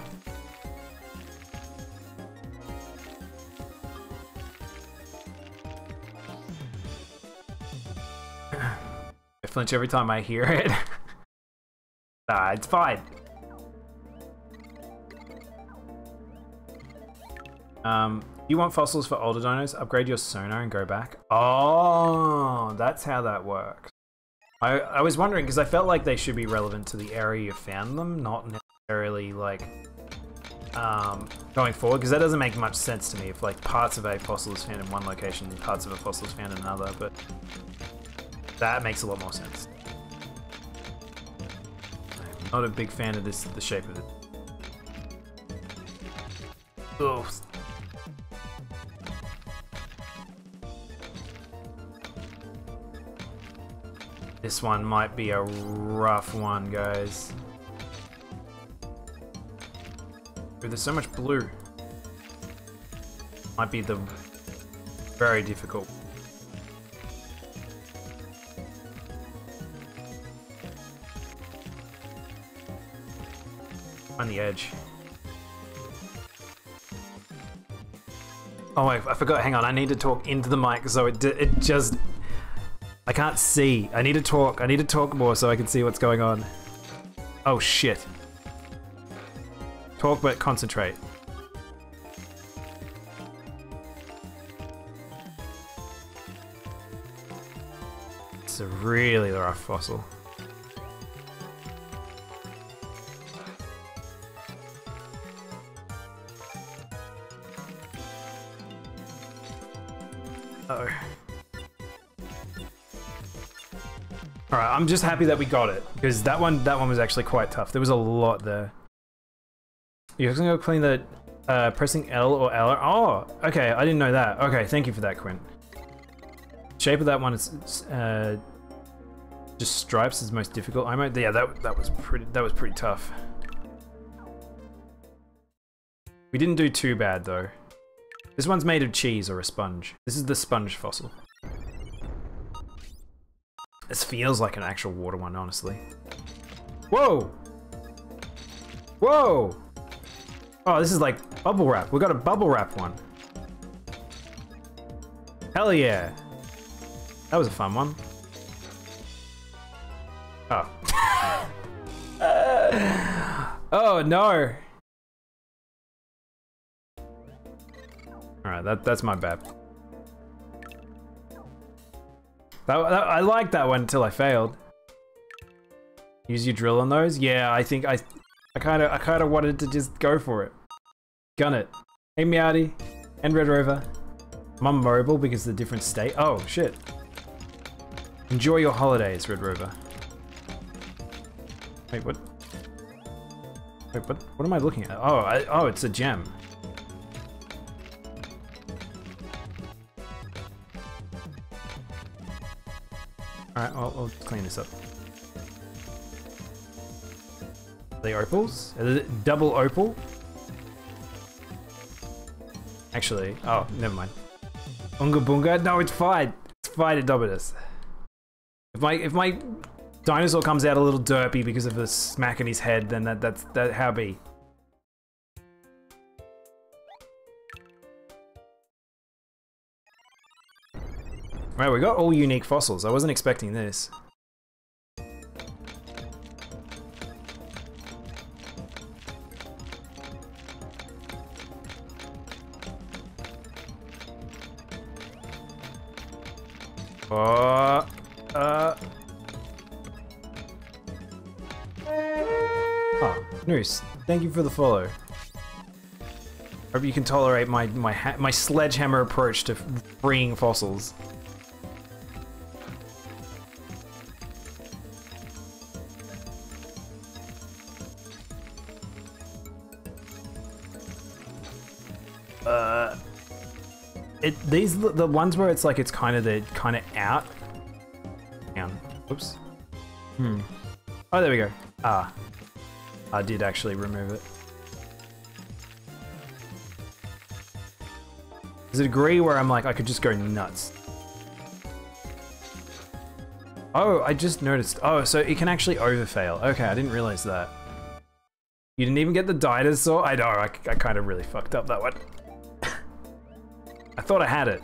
Flinch every time I hear it. Nah, it's fine. Um, you want fossils for older dinos? Upgrade your sonar and go back. Oh, that's how that works. I, I was wondering, because I felt like they should be relevant to the area you found them, not necessarily like um, going forward, because that doesn't make much sense to me if like parts of a fossil is found in one location and parts of a fossil is found in another, but that makes a lot more sense. I'm not a big fan of this, the shape of it. Ugh. This one might be a rough one, guys. Ooh, there's so much blue. Might be the very difficult. On the edge. Oh, I, I forgot. Hang on. I need to talk into the mic, so it it just I can't see. I need to talk. I need to talk more so I can see what's going on. Oh shit. Talk but concentrate. It's a really rough fossil. Alright, I'm just happy that we got it, because that one that one was actually quite tough. There was a lot there. You're gonna go clean the uh, pressing L or L. Oh, okay, I didn't know that. Okay, thank you for that, Quinn. Shape of that one is uh, just stripes is most difficult. I might, yeah, that that was pretty that was pretty tough. We didn't do too bad though. This one's made of cheese or a sponge. This is the sponge fossil. This feels like an actual water one, honestly. Whoa! Whoa! Oh, this is like bubble wrap. We got a bubble wrap one. Hell yeah! That was a fun one. Oh. uh, oh no! Alright, that, that's my bad. That, that, I liked that one until I failed. Use your drill on those? Yeah, I think I I kind of I kind of wanted to just go for it. Gun it. Hey, Meowdy. And Red Rover. I'm unmobile because of the different state. Oh, shit. Enjoy your holidays, Red Rover. Wait, what? Wait, what? What am I looking at? Oh, I, oh, it's a gem. Alright, I'll, I'll clean this up. the opals? Is it double opal? Actually, oh, never mind. Unga Bunga? No, it's fine. It's fine, Indominus. If my if my dinosaur comes out a little derpy because of the smack in his head, then that that's that how be. Right, we got all unique fossils. I wasn't expecting this. Uh, uh. Oh, Noose, thank you for the follow. Hope you can tolerate my my ha my sledgehammer approach to freeing fossils. Uh, it these the ones where it's like it's kind of the kind of out. Down. Oops. Hmm. Oh, there we go. Ah, I did actually remove it. There's a degree where I'm like I could just go nuts. Oh, I just noticed. Oh, so it can actually overfail. Okay, I didn't realize that. You didn't even get the dinosaur. I know. I, I kind of really fucked up that one. I thought I had it.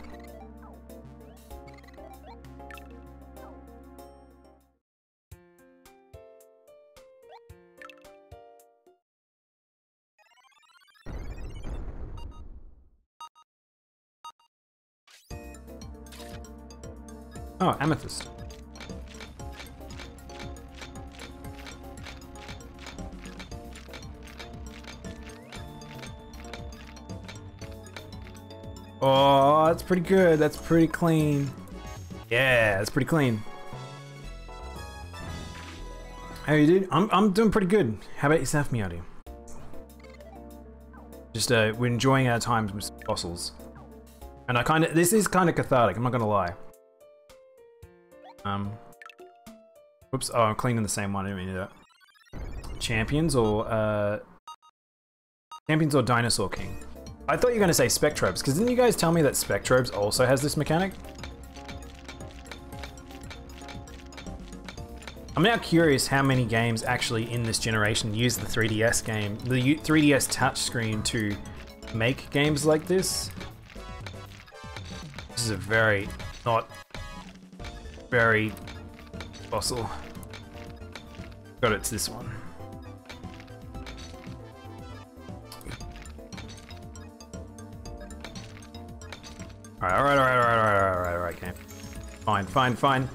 Oh, amethyst. Oh, that's pretty good. That's pretty clean. Yeah, that's pretty clean. How you doing? I'm I'm doing pretty good. How about yourself, Miyadi? Just uh, we're enjoying our times with fossils, and I kind of this is kind of cathartic. I'm not gonna lie. Um. Whoops. Oh, I'm cleaning the same one. I didn't mean to do that. Champions or uh. Champions or Dinosaur King. I thought you were going to say Spectrobes, because didn't you guys tell me that Spectrobes also has this mechanic? I'm now curious how many games actually in this generation use the three D S game, the three D S touchscreen to make games like this. This is a very, not very fossil. Got it, it's this one. Alright, alright, alright, alright, alright, alright, alright, alright, okay. Fine, fine, fine.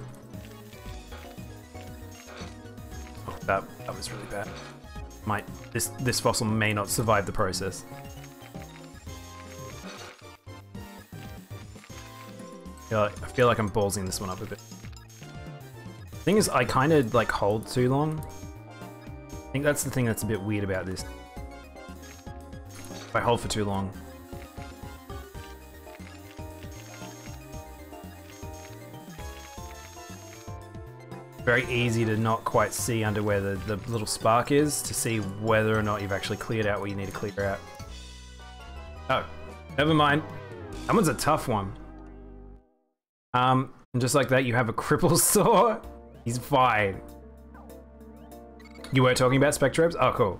Oh, that, that was really bad. Might, this, this fossil may not survive the process. I feel like, I feel like I'm ballsing this one up a bit. The thing is, I kind of, like, hold too long. I think that's the thing that's a bit weird about this. If I hold for too long. Very easy to not quite see under where the, the little spark is to see whether or not you've actually cleared out what you need to clear out. Oh, never mind. That one's a tough one. Um, and just like that, you have a cripple saw. He's fine. You were talking about Spectrobes? Oh, cool.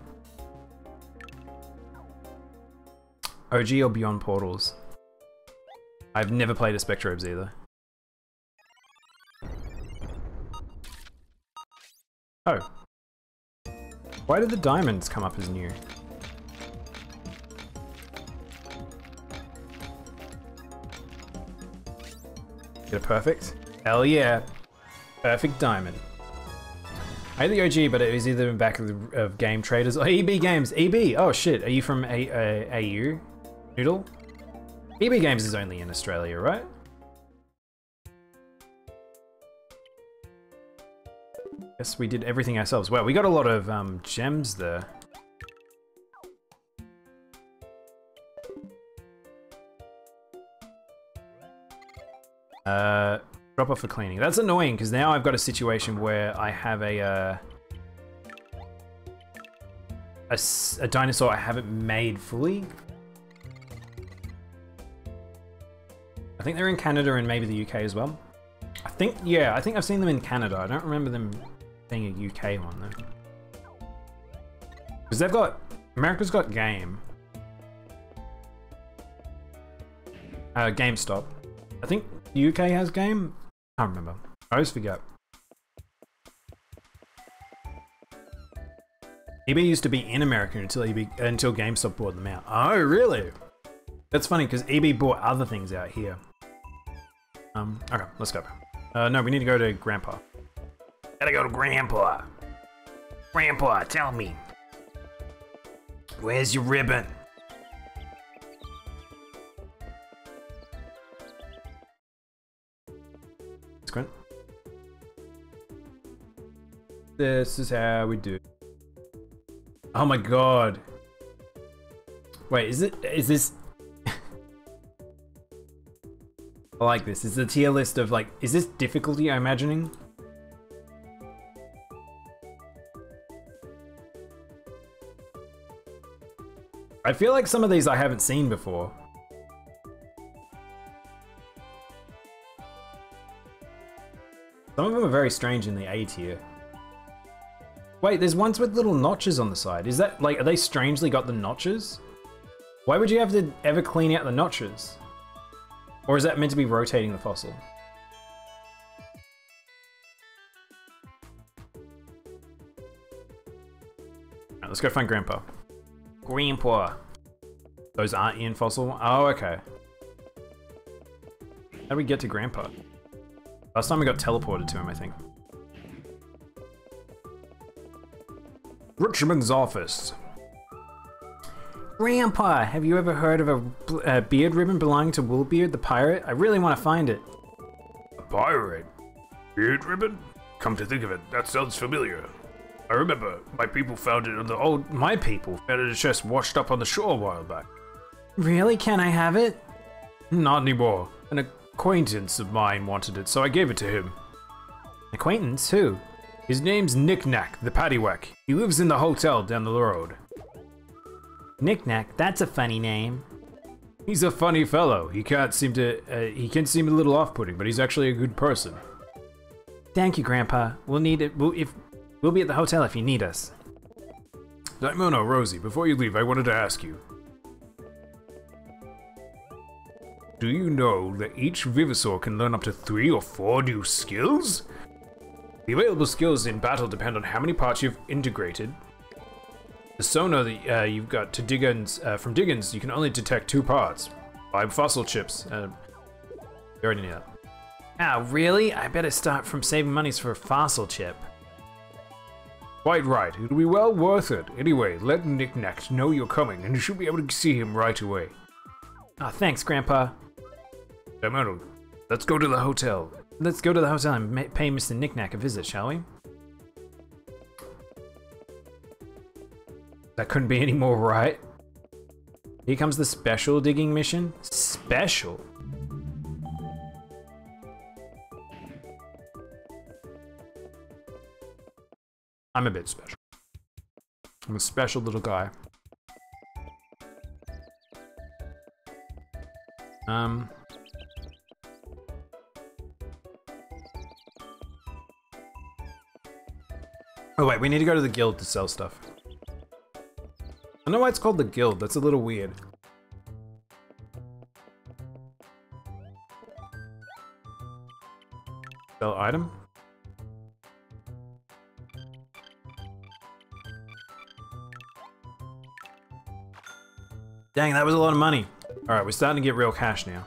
O G or Beyond Portals? I've never played a Spectrobes either. Oh. Why did the diamonds come up as new? Get a perfect? Hell yeah. Perfect diamond. I hate the O G, but it was either in back of, the, of Game Traders or E B Games. E B! Oh shit, are you from a a A U? Noodle? E B Games is only in Australia, right? Yes, we did everything ourselves. Wow, we got a lot of um, gems there. Uh, drop off for cleaning. That's annoying because now I've got a situation where I have a uh, a, a dinosaur I haven't made fully. I think they're in Canada and maybe the U K as well. I think, yeah, I think I've seen them in Canada. I don't remember them being a U K one though. Because they've got, America's got Game. Uh, GameStop. I think the U K has Game? I can't remember. I always forget. eBay used to be in America until E B, until GameStop bought them out. Oh, really? That's funny because E B bought other things out here. Um, okay, let's go. Uh, no, we need to go to Grandpa. Gotta go to Grandpa. Grandpa, tell me. Where's your ribbon? Squint. This is how we do. Oh my god. Wait, is it, is this? I like this. It's a tier list of like, is this difficulty I'm imagining? I feel like some of these I haven't seen before. Some of them are very strange in the A tier. Wait, there's ones with little notches on the side. Is that like, are they strangely got the notches? Why would you have to ever clean out the notches? Or is that meant to be rotating the fossil? All right, let's go find Grandpa. Grandpa. Those aren't in fossil. Oh, okay. How do we get to Grandpa? Last time we got teleported to him, I think. Richmond's office. Grandpa, have you ever heard of a, a beard ribbon belonging to Woolbeard the pirate? I really want to find it. A pirate? Beard ribbon? Come to think of it, that sounds familiar. I remember my people found it on the old. My people found it just washed up on the shore a while back. Really? Can I have it? Not anymore. An acquaintance of mine wanted it, so I gave it to him. Acquaintance? Who? His name's Knick-Knack, the Paddywhack. He lives in the hotel down the road. Knick-Knack, that's a funny name. He's a funny fellow. He can't seem to, uh, he can seem a little off-putting, but he's actually a good person. Thank you, Grandpa. We'll need it. We'll, if, we'll be at the hotel if you need us. Daimono, Rosie, before you leave, I wanted to ask you. Do you know that each Vivasaur can learn up to three or four new skills? The available skills in battle depend on how many parts you've integrated. The sonar that uh, you've got to Diggins, uh, from Diggins, you can only detect two parts. Five fossil chips. Uh, you already knew that. Ah, really? I better start from saving monies for a fossil chip. Quite right. It'll be well worth it. Anyway, let Knick-Knack know you're coming, and you should be able to see him right away. Ah, oh, thanks, Grandpa. Daimono, let's go to the hotel. Let's go to the hotel and pay Mister Knick-Knack a visit, shall we? That couldn't be any more right. Here comes the special digging mission. Special? I'm a bit special. I'm a special little guy. Um... Oh wait, we need to go to the guild to sell stuff. I don't know why it's called the guild, that's a little weird. Sell item? Dang, that was a lot of money. Alright, we're starting to get real cash now.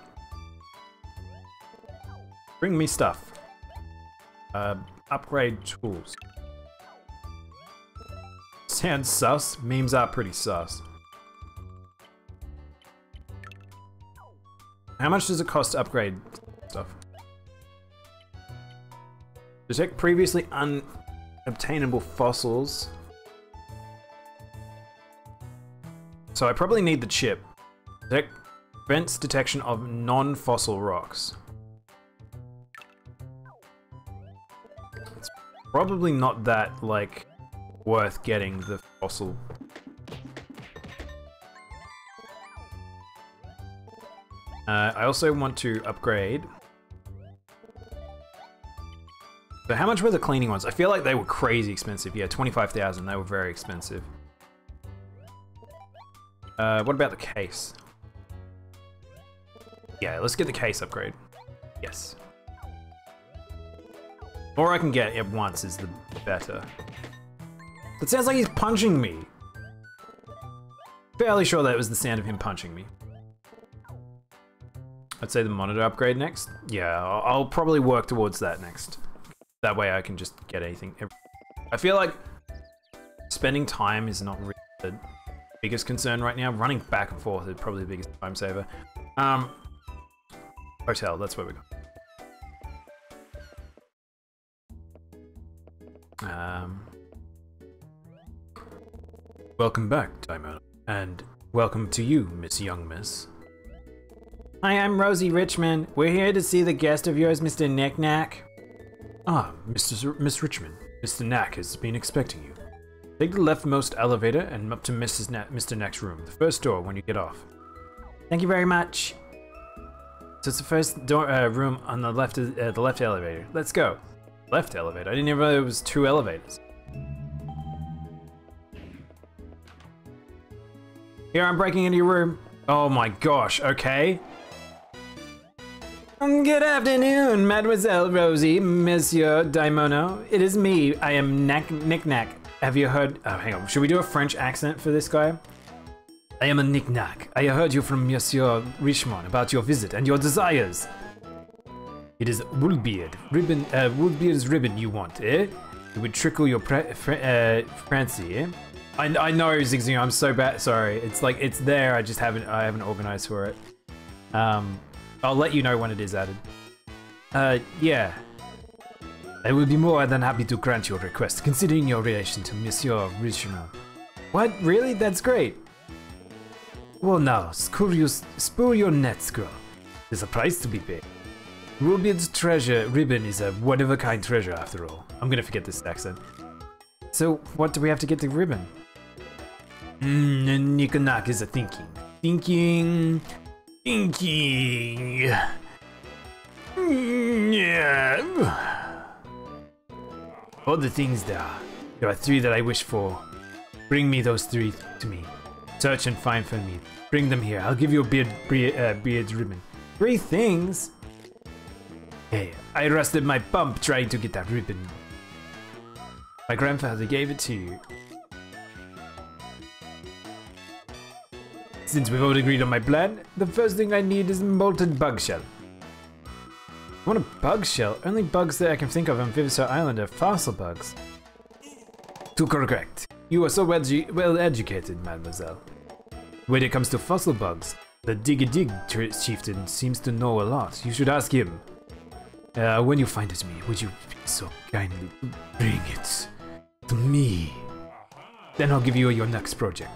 Bring me stuff. Uh, upgrade tools. Sounds sus. Memes are pretty sus. How much does it cost to upgrade stuff? Detect previously unobtainable fossils. So I probably need the chip. Detect prevents detection of non-fossil rocks. It's probably not that, like, worth getting the fossil Uh, I also want to upgrade. So how much were the cleaning ones? I feel like they were crazy expensive. Yeah, twenty-five thousand. They were very expensive. Uh, what about the case? Yeah, let's get the case upgrade. Yes. The more I can get at once is the better. That sounds like he's punching me. Fairly sure that was the sound of him punching me. I'd say the monitor upgrade next. Yeah, I'll probably work towards that next. That way I can just get anything. I feel like spending time is not really the biggest concern right now. Running back and forth is probably the biggest time saver. Um, hotel, that's where we go. Um, welcome back, Diamond. And welcome to you, Miss Young Miss. Hi, I'm Rosie Richmond. We're here to see the guest of yours, Mister Knick-Knack. Ah, Mister Miss Richmond. Mister Knack has been expecting you. Take the leftmost elevator and up to Missus Na Mister Knack's room, the first door when you get off. Thank you very much. So it's the first door uh, room on the left, uh, the left elevator. Let's go. Left elevator? I didn't even know there was two elevators. Here, I'm breaking into your room. Oh my gosh, okay. Good afternoon, Mademoiselle Rosie, Monsieur Daimono. It is me. I am Knick-Knack. Have you heard? Oh, hang on. Should we do a French accent for this guy? I am a Knick-Knack. I heard you from Monsieur Richmond about your visit and your desires. It is Woolbeard ribbon. Uh, Woolbeard's ribbon you want, eh? It would trickle your pre fr uh, Francie, eh? I, I know, Zigzag. I'm so bad. Sorry. It's like it's there. I just haven't. I haven't organized for it. Um. I'll let you know when it is added. Uh, yeah. I will be more than happy to grant your request, considering your relation to Monsieur Richemont. What? Really? That's great. Well now, screw you, spool your nets, girl. There's a price to be paid. Ruby's treasure ribbon is a one-of-a-kind treasure, after all. I'm gonna forget this accent. So, what do we have to get the ribbon? Mmm, Knick-Knack is a thinking. Thinking... Thinking. Yeah. All the things there are. There are three that I wish for. Bring me those three to me. Search and find for me. Bring them here. I'll give you a beard, beard, uh, beard's ribbon. Three things? Hey, I rusted my pump trying to get that ribbon. My grandfather gave it to you. Since we've all agreed on my plan, the first thing I need is molten bug shell. I want a bug shell? Only bugs that I can think of on Vivisar Island are fossil bugs. Too correct. You are so well, well educated, mademoiselle. When it comes to fossil bugs, the Dig-a-Dig chieftain seems to know a lot. You should ask him. Uh, when you find it me, would you be so kindly to bring it to me? Then I'll give you your next project.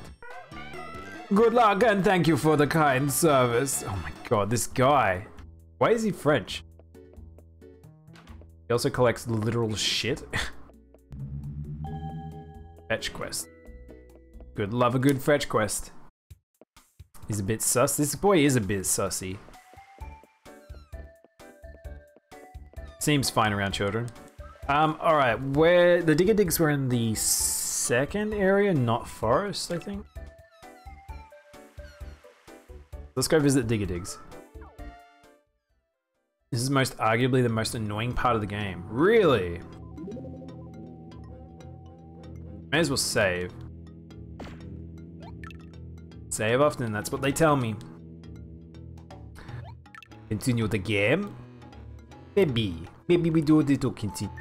Good luck and thank you for the kind service. Oh my god, this guy. Why is he French? He also collects literal shit. Fetch quest. Good love a good fetch quest. He's a bit sus. This boy is a bit sussy. Seems fine around children. Um, alright, where the digger digs were in the second area, not forest, I think. Let's go visit Dig-a-Digs. This is most arguably the most annoying part of the game. Really? May as well save. Save often, that's what they tell me. Continue the game? Maybe. Maybe we do it to continue.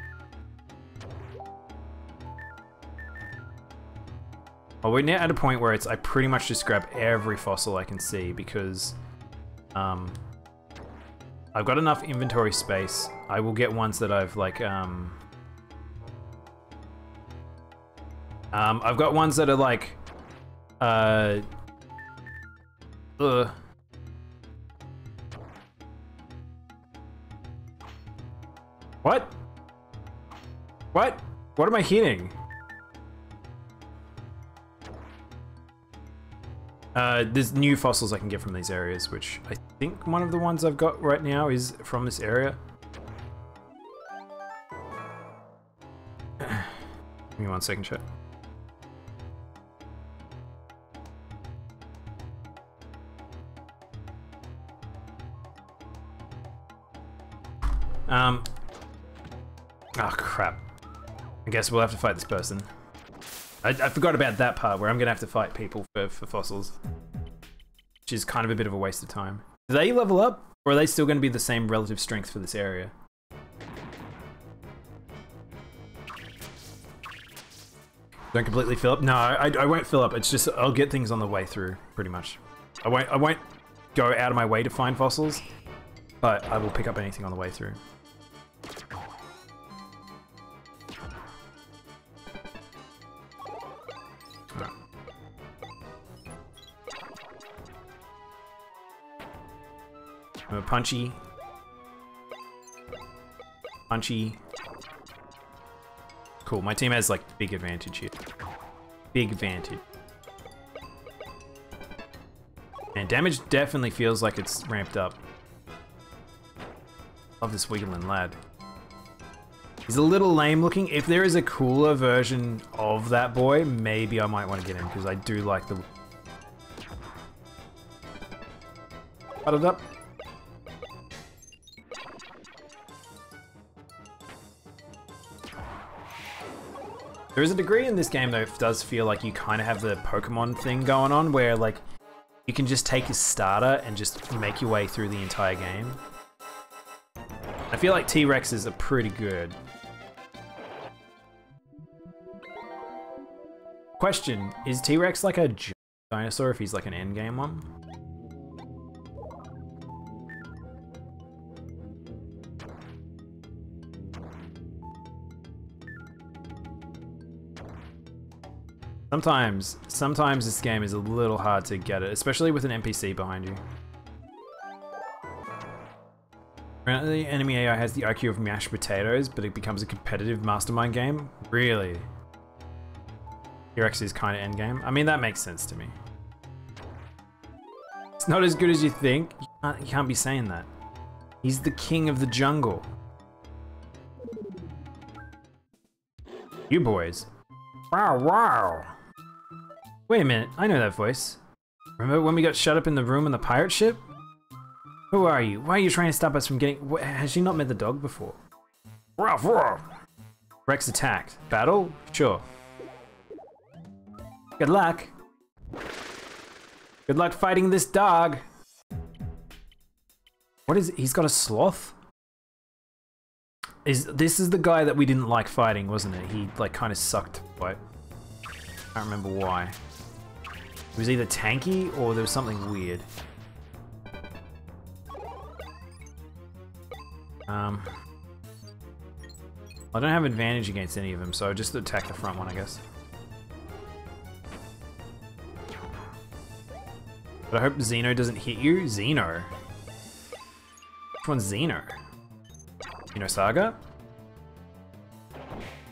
Well, we're now at a point where it's I pretty much just grab every fossil I can see because um, I've got enough inventory space. I will get ones that I've like um, um I've got ones that are like uh, uh What? What? What am I hitting? Uh, there's new fossils I can get from these areas, which I think one of the ones I've got right now is from this area. Give me one second, chat. Um. Oh crap. I guess we'll have to fight this person. I, I forgot about that part where I'm gonna have to fight people for, for fossils, which is kind of a bit of a waste of time. Do they level up, or are they still gonna be the same relative strength for this area? Don't completely fill up? No, I, I won't fill up. It's just I'll get things on the way through, pretty much. I won't I won't go out of my way to find fossils, but I will pick up anything on the way through. I'm a punchy. Punchy. Cool, my team has like big advantage here. Big advantage. And damage definitely feels like it's ramped up. Love this Wiggling lad. He's a little lame looking. If there is a cooler version of that boy, maybe I might want to get him because I do like the. Cut it up. There is a degree in this game though, it does feel like you kind of have the Pokemon thing going on where like you can just take a starter and just make your way through the entire game. I feel like T-Rexes are pretty good. Question, is T-Rex like a giant dinosaur if he's like an end game one? Sometimes, sometimes this game is a little hard to get it, especially with an N P C behind you. Apparently, enemy A I has the I Q of mashed potatoes, but it becomes a competitive mastermind game? Really? T-Rex is kind of endgame? I mean, that makes sense to me. It's not as good as you think. You can't, you can't be saying that. He's the king of the jungle. You boys. Wow, wow. Wait a minute, I know that voice. Remember when we got shut up in the room on the pirate ship? Who are you? Why are you trying to stop us from getting... What, has she not met the dog before? Ruff, ruff. Rex attacked. Battle? Sure. Good luck. Good luck fighting this dog. What is... He's got a sloth? Is This is the guy that we didn't like fighting, wasn't it? He like kind of sucked, but I don't remember why. It was either tanky or there was something weird. Um, I don't have advantage against any of them, so just attack the front one, I guess. But I hope Xeno doesn't hit you. Xeno? Which one's Xeno? Xeno Saga? Give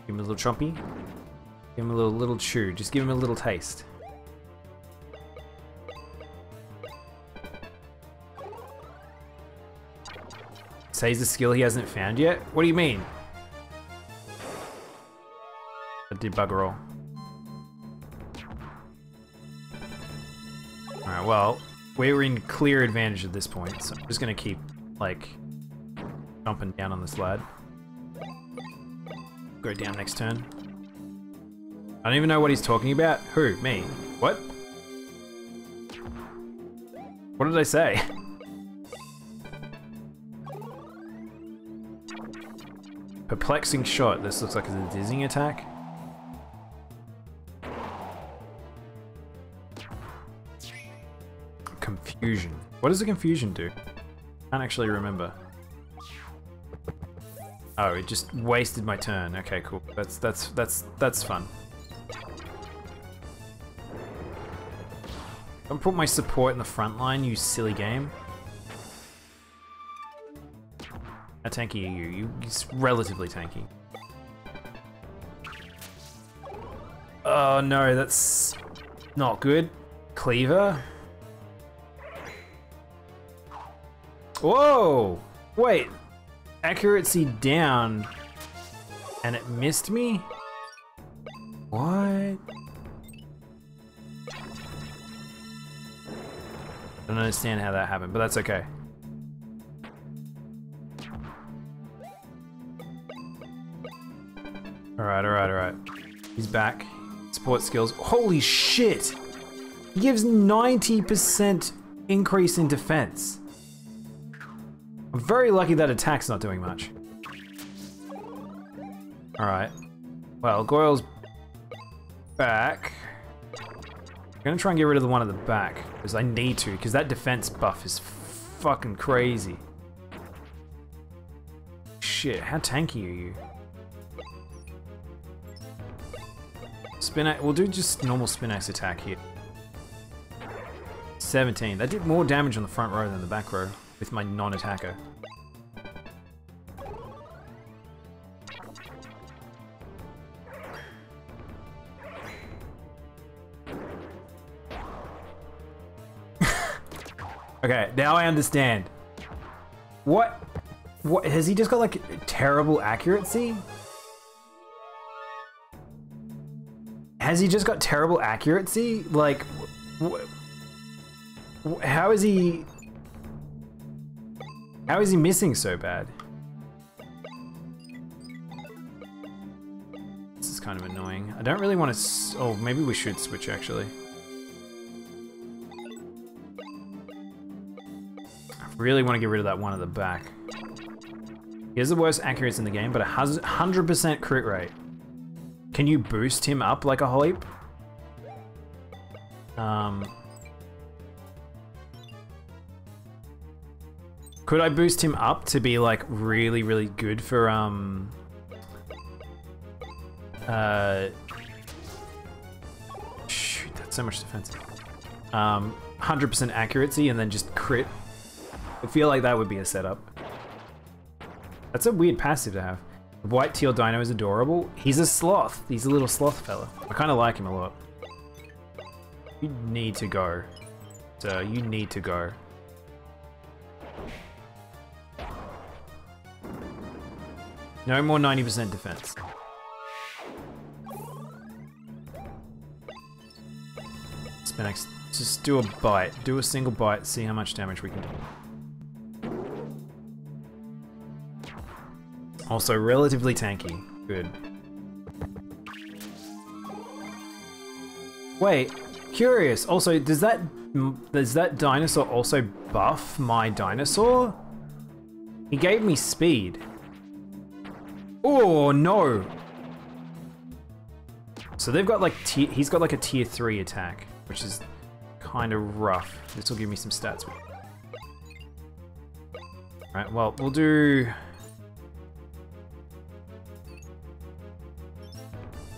him a little chompy. Give him a little, little chew. Just give him a little taste. Says the skill he hasn't found yet? What do you mean? I did bugger all. Alright, well, we were in clear advantage at this point, so I'm just gonna keep, like, jumping down on this lad. Go down next turn. I don't even know what he's talking about. Who? Me? What? What did I say? Perplexing shot. This looks like it's a dizzying attack. Confusion. What does a confusion do? Can't actually remember. Oh, it just wasted my turn. Okay, cool. That's that's that's that's fun. Don't put my support in the front line, you silly game. How tanky are you? You, you're relatively tanky. Oh no, that's not good. Cleaver? Whoa! Wait. Accuracy down. And it missed me? What? I don't understand how that happened, but that's okay. Alright, alright, alright. He's back. Support skills. Holy shit! He gives ninety percent increase in defense. I'm very lucky that attack's not doing much. Alright. Well, Goyle's back. I'm gonna try and get rid of the one at the back, because I need to, because that defense buff is fucking crazy. Shit, how tanky are you? Spinax, we'll do just normal Spinax attack here. seventeen, that did more damage on the front row than the back row, with my non-attacker. Okay, now I understand. What? What? Has he just got like terrible accuracy? Has he just got terrible accuracy? Like, wh wh how is he? How is he missing so bad? This is kind of annoying. I don't really want to. S oh, maybe we should switch actually. Really want to get rid of that one at the back. He has the worst accuracy in the game, but it has one hundred percent crit rate. Can you boost him up like a whole heap? Um, could I boost him up to be like really, really good for um, uh, shoot, that's so much defense. Um, one hundred percent accuracy and then just crit. I feel like that would be a setup. That's a weird passive to have. The white teal dino is adorable. He's a sloth. He's a little sloth fella. I kind of like him a lot. You need to go. So you need to go. No more ninety percent defense. Spinax, just do a bite. Do a single bite. See how much damage we can do. Also relatively tanky. Good. Wait, curious. Also, does that does that dinosaur also buff my dinosaur? He gave me speed. Oh no! So they've got like tier, he's got like a tier three attack, which is kind of rough. This will give me some stats. All right. Well, we'll do.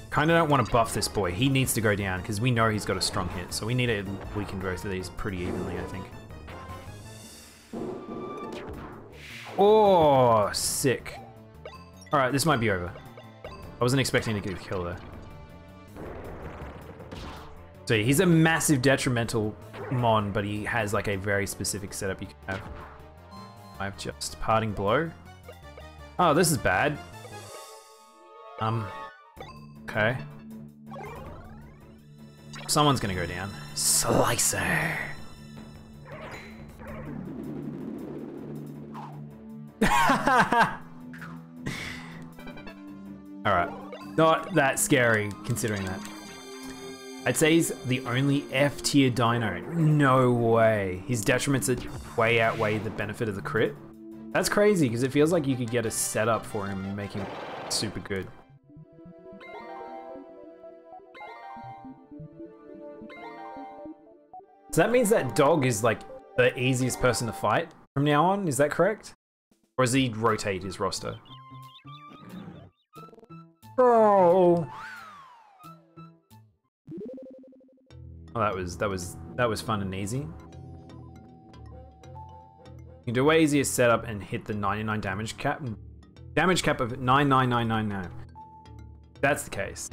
Kind of don't want to buff this boy. He needs to go down because we know he's got a strong hit. So we need to weaken both of these pretty evenly, I think. Oh, sick. All right, this might be over. I wasn't expecting to get a kill there. So he's a massive detrimental mon, but he has like a very specific setup you can have. I've just parting blow. Oh, this is bad. Um. Okay. Someone's gonna go down. Slicer. Alright. Not that scary, considering that. I'd say he's the only F tier dino. No way. His detriments are way outweigh the benefit of the crit. That's crazy, because it feels like you could get a setup for him and make him super good. So that means that dog is like the easiest person to fight from now on, is that correct? Or does he rotate his roster? Oh, well, that was that was that was fun and easy. You can do way easier setup and hit the ninety-nine damage cap damage cap of nine nine nine nine nine. That's the case.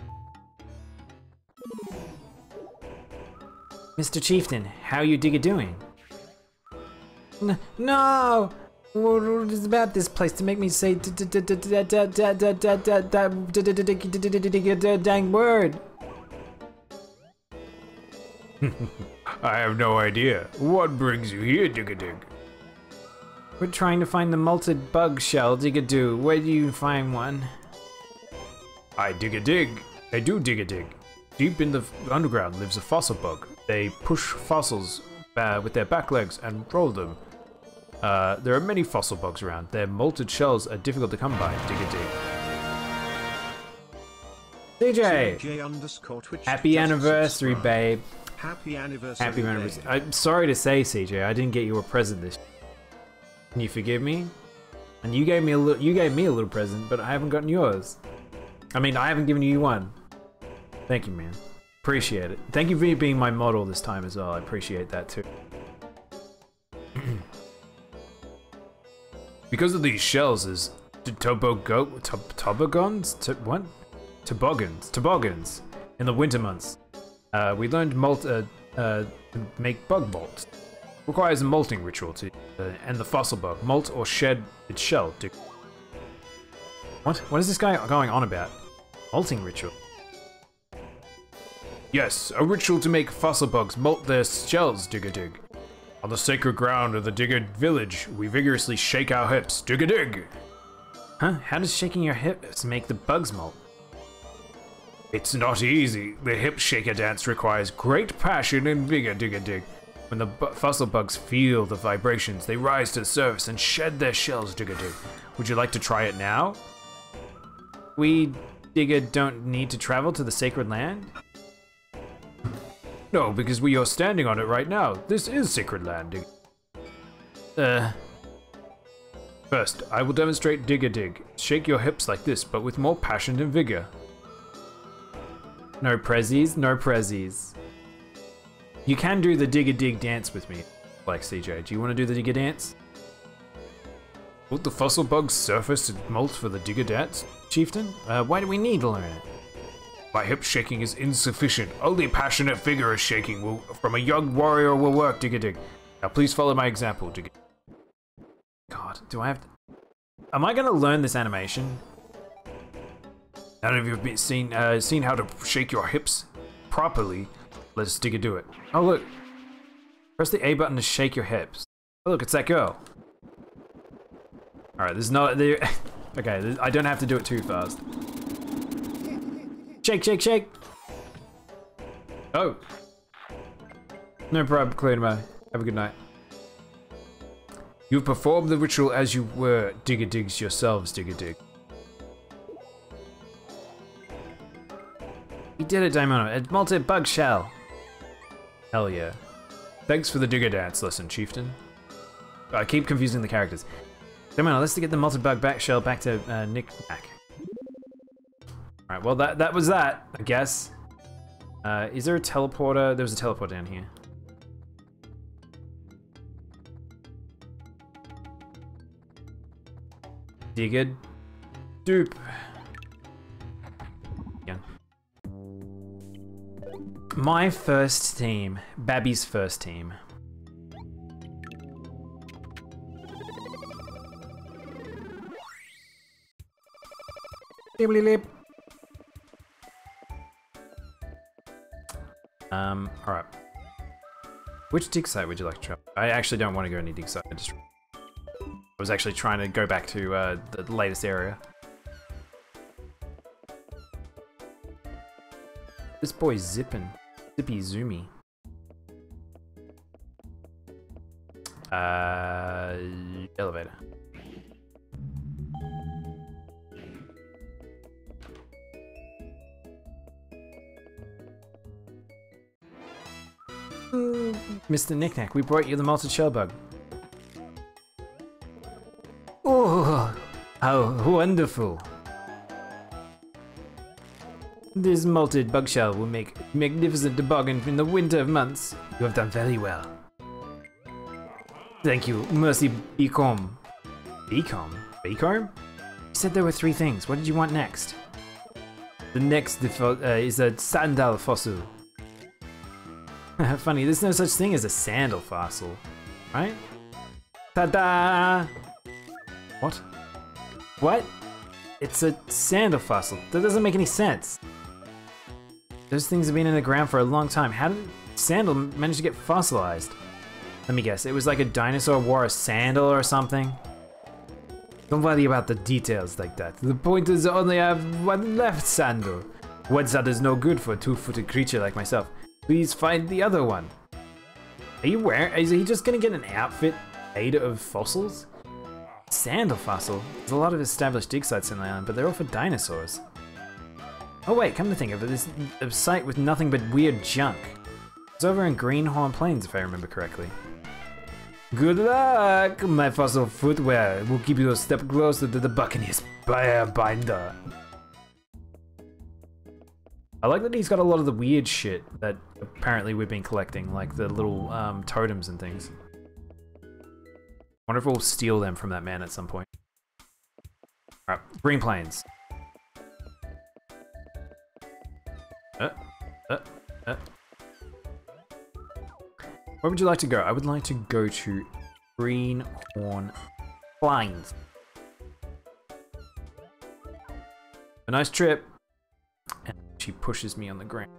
Mister Chieftain, how you digger doing? N no! What is about this place to make me say dang word? I have no idea. What brings you here, Digga-Dig? We're trying to find the molted bug shell, Digga-Doo. Where do you find one? I Digga-Dig. I do Digga-Dig. Deep in the underground lives a fossil bug. They push fossils uh, with their back legs and roll them. Uh, there are many fossil bugs around. Their molted shells are difficult to come by, Digga-Dig. C J! Happy anniversary, babe. Happy anniversary. Happy anniversary. I'm sorry to say, C J, I didn't get you a present this. Can you forgive me? And you gave me a little. You gave me a little present, but I haven't gotten yours. I mean, I haven't given you one. Thank you, man. Appreciate it. Thank you for being my model this time as well. I appreciate that too. Because of these shells, is tobogo toboggans? What? Toboggans? Toboggans? In the winter months. Uh, we learned molt uh, uh, make bug bolts. Requires a molting ritual to uh, end the fossil bug. Molt or shed its shell. To what? What is this guy going on about? Molting ritual. Yes, a ritual to make fossil bugs molt their shells. Digga-Dig. On the sacred ground of the Digga village, we vigorously shake our hips. Digga-Dig. Huh? How does shaking your hips make the bugs molt? It's not easy. The hip shaker dance requires great passion and vigor, Digga-Dig. When the bu fossil bugs feel the vibrations, they rise to the surface and shed their shells, Digga-Dig. Would you like to try it now? We, Digga, don't need to travel to the sacred land? No, because we are standing on it right now. This is sacred land, Digga. Uh... First, I will demonstrate Digga-Dig. Shake your hips like this, but with more passion and vigor. No prezzies, no prezzies. You can do the Digga-Dig dance with me, like C J. Do you want to do the Digga dance? Will the fossil bug surface and molt for the Digga dance, Chieftain? Uh, why do we need to learn it? My hip shaking is insufficient. Only passionate vigor of shaking will, from a young warrior will work, Digga-Dig. Now please follow my example, Digga. God, do I have to... Am I going to learn this animation? None of you have been seen, uh, seen how to shake your hips properly. Let's Digga do it. Oh look, press the A button to shake your hips. Oh look, it's that girl. All right, there's not there. Okay, this, I don't have to do it too fast. Shake, shake, shake. Oh, no problem, Cleanma. Have a good night. You've performed the ritual as you were Digga-Digs yourselves, Digga-Dig. You did it, Daimono. It's molted bug shell. Hell yeah. Thanks for the Digga dance lesson, Chieftain. I keep confusing the characters. Daimono, let's get the molted bug back shell back to uh, Nick back. Alright, well that that was that, I guess. Uh, is there a teleporter? There was a teleport down here. Digga Doop. My first team, Babby's first team. Um, all right. Which dig site would you like to try? I actually don't want to go any dig site. I, just... I was actually trying to go back to uh, the latest area. This boy's zipping. Zippy Zoomy. Uh, elevator. Mm, Mister Knick-Knack, we brought you the molted shell bug. Oh, how wonderful! This molted bug shell will make magnificent toboggan in the winter months. You have done very well. Thank you, Mercy Beacom. Beacom? Beacom? You said there were three things. What did you want next? The next uh, is a sandal fossil. Funny, there's no such thing as a sandal fossil, right? Ta-da! What? What? It's a sandal fossil. That doesn't make any sense. Those things have been in the ground for a long time. How did sandal manage to get fossilized? Let me guess, it was like a dinosaur wore a sandal or something? Don't worry about the details like that. The point is I only have one left sandal. One sandal is no good for a two-footed creature like myself. Please find the other one. Are you wearing? Is he just gonna get an outfit made of fossils? Sandal fossil? There's a lot of established dig sites in the island, but they're all for dinosaurs. Oh wait, come to think of it, this a site with nothing but weird junk. It's over in Greenhorn Plains, if I remember correctly. Good luck! My fossil footwear will keep you a step closer to the Buccaneers binder. I like that he's got a lot of the weird shit that apparently we've been collecting, like the little um, totems and things. I wonder if we'll steal them from that man at some point. Alright, Green Plains. Uh, uh, uh. Where would you like to go? I would like to go to Greenhorn Plains. A nice trip. And she pushes me on the ground.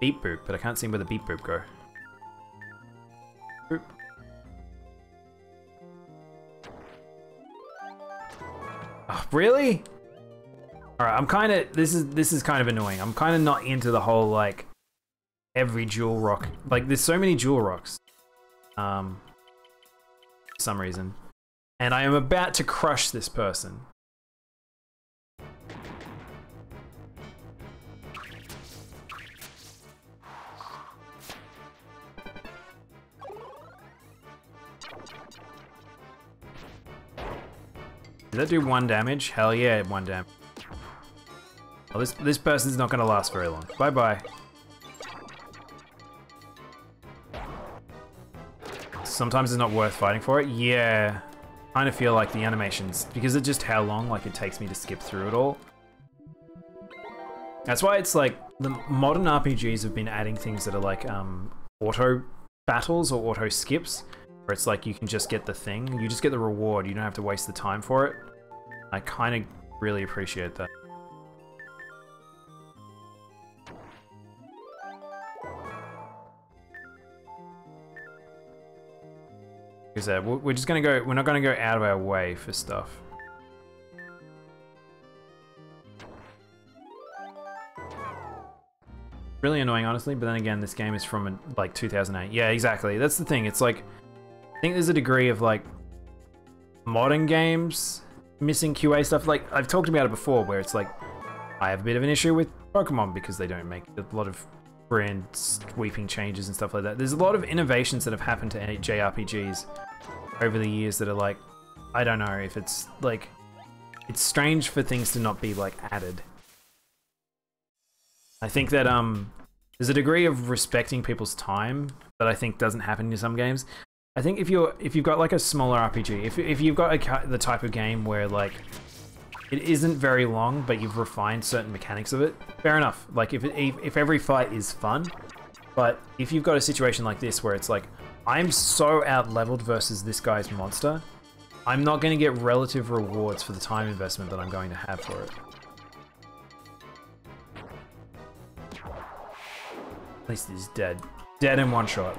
Beep boop, but I can't see where the beep boop go. Boop. Oh, really? Alright, I'm kind of, this is this is kind of annoying. I'm kind of not into the whole, like, every jewel rock. Like, there's so many jewel rocks. Um, for some reason. And I am about to crush this person. Did that do one damage? Hell yeah, one damage. Oh, this this person's not gonna last very long. Bye bye. Sometimes it's not worth fighting for it. Yeah, kind of feel like the animations because of just how long like it takes me to skip through it all. That's why it's like the modern R P Gs have been adding things that are like um auto battles or auto skips. Where it's like you can just get the thing, you just get the reward, you don't have to waste the time for it. I kind of really appreciate that. Because uh, we're just gonna go, we're not gonna go out of our way for stuff. Really annoying, honestly, but then again, this game is from like two thousand eight. Yeah, exactly, that's the thing, it's like I think there's a degree of like modern games missing Q A stuff. Like I've talked about it before where it's like I have a bit of an issue with Pokemon because they don't make a lot of brand sweeping changes and stuff like that. There's a lot of innovations that have happened to J R P Gs over the years that are like, I don't know if it's like, it's strange for things to not be like added. I think that um, there's a degree of respecting people's time that I think doesn't happen in some games. I think if you're if you've got like a smaller R P G, if if you've got a, the type of game where like it isn't very long, but you've refined certain mechanics of it, fair enough. Like if if, if every fight is fun, but if you've got a situation like this where it's like I'm so out leveled versus this guy's monster, I'm not going to get relative rewards for the time investment that I'm going to have for it. At least he's dead, dead in one shot.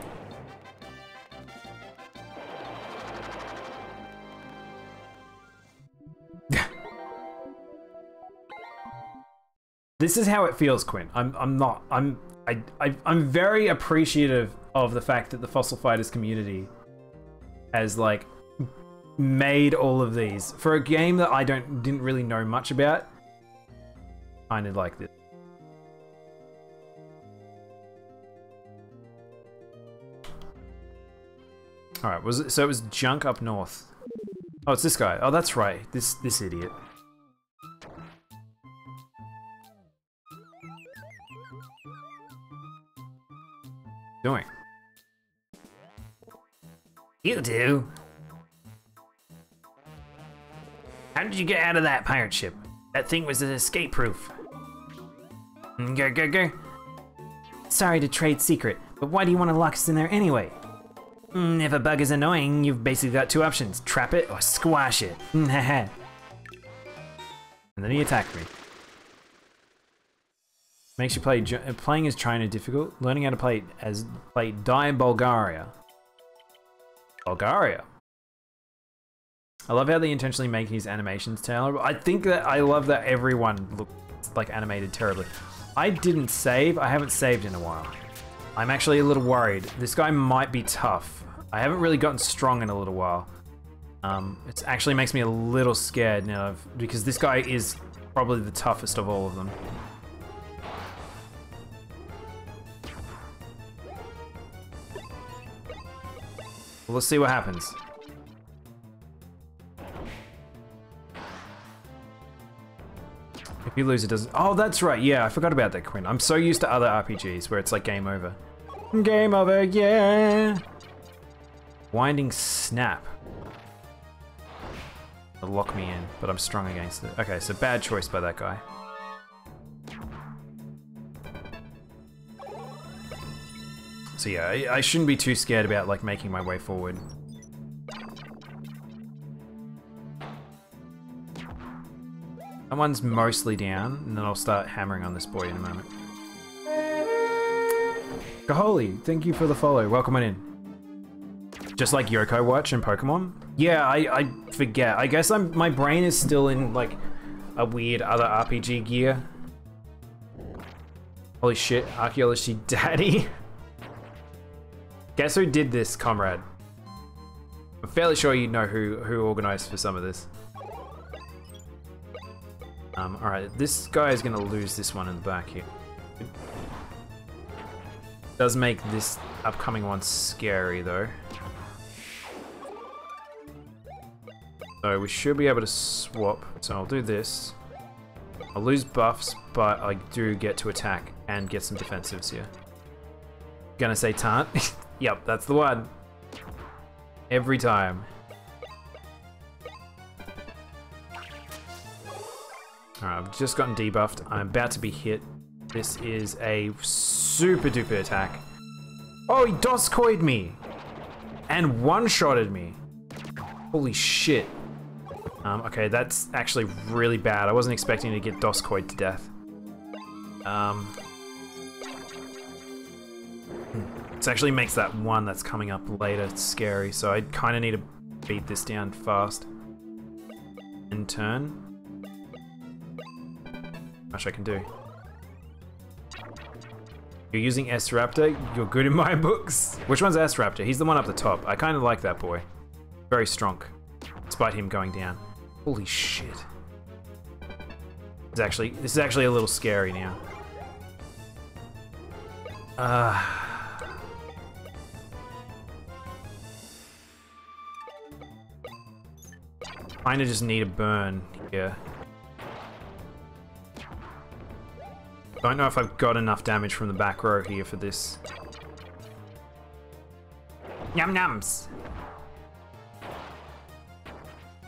This is how it feels, Quinn. I'm, I'm not, I'm, I, I, I'm very appreciative of the fact that the Fossil Fighters community has like made all of these for a game that I don't, didn't really know much about. Kind of like this. All right, was it, so it was junk up north. Oh, it's this guy. Oh, that's right. This, this idiot. Doing? You do? How did you get out of that pirate ship? That thing was an escape proof. Go, go, go. Sorry to trade secret, but why do you want to lock us in there anyway? Mm, if a bug is annoying, you've basically got two options. Trap it or squash it. And then he attacked me. Makes you play... Playing as trainer difficult. Learning how to play as... Play Die Bulgaria. Bulgaria. I love how they intentionally make his animations terrible. I think that... I love that everyone looks like animated terribly. I didn't save. I haven't saved in a while. I'm actually a little worried. This guy might be tough. I haven't really gotten strong in a little while. Um, it actually makes me a little scared now I've, because this guy is probably the toughest of all of them. Well, let's see what happens. If you lose, it doesn't... Oh, that's right. Yeah, I forgot about that, Quinn. I'm so used to other R P Gs where it's like game over. Game over, yeah! Winding Snap. It'll lock me in, but I'm strong against it. Okay, so bad choice by that guy. So yeah, I, I shouldn't be too scared about like making my way forward. That one's mostly down, and then I'll start hammering on this boy in a moment. Kaholi, thank you for the follow. Welcome on in. Just like Yokai Watch and Pokemon? Yeah, I, I forget. I guess I'm, my brain is still in, like, a weird other R P G gear. Holy shit, Archaeology Daddy. Guess who did this, comrade? I'm fairly sure you know who, who organized for some of this. Um, alright, this guy is going to lose this one in the back here. It does make this upcoming one scary, though. So we should be able to swap. So I'll do this. I'll lose buffs, but I do get to attack and get some defensives here. Gonna say taunt? Yep, that's the one. Every time. Alright, I've just gotten debuffed. I'm about to be hit. This is a super duper attack. Oh, he doskoid me! And one-shotted me. Holy shit. Um, okay, that's actually really bad. I wasn't expecting to get doskoid to death. Um, it actually makes that one that's coming up later scary, so I kind of need to beat this down fast. In turn. Much I can do. You're using S-Raptor? You're good in my books. Which one's S-Raptor? He's the one up the top. I kind of like that boy. Very strong. Despite him going down. Holy shit. It's actually, this is actually a little scary now. Uh, kind of just need a burn here. Don't know if I've got enough damage from the back row here for this. Yum nums!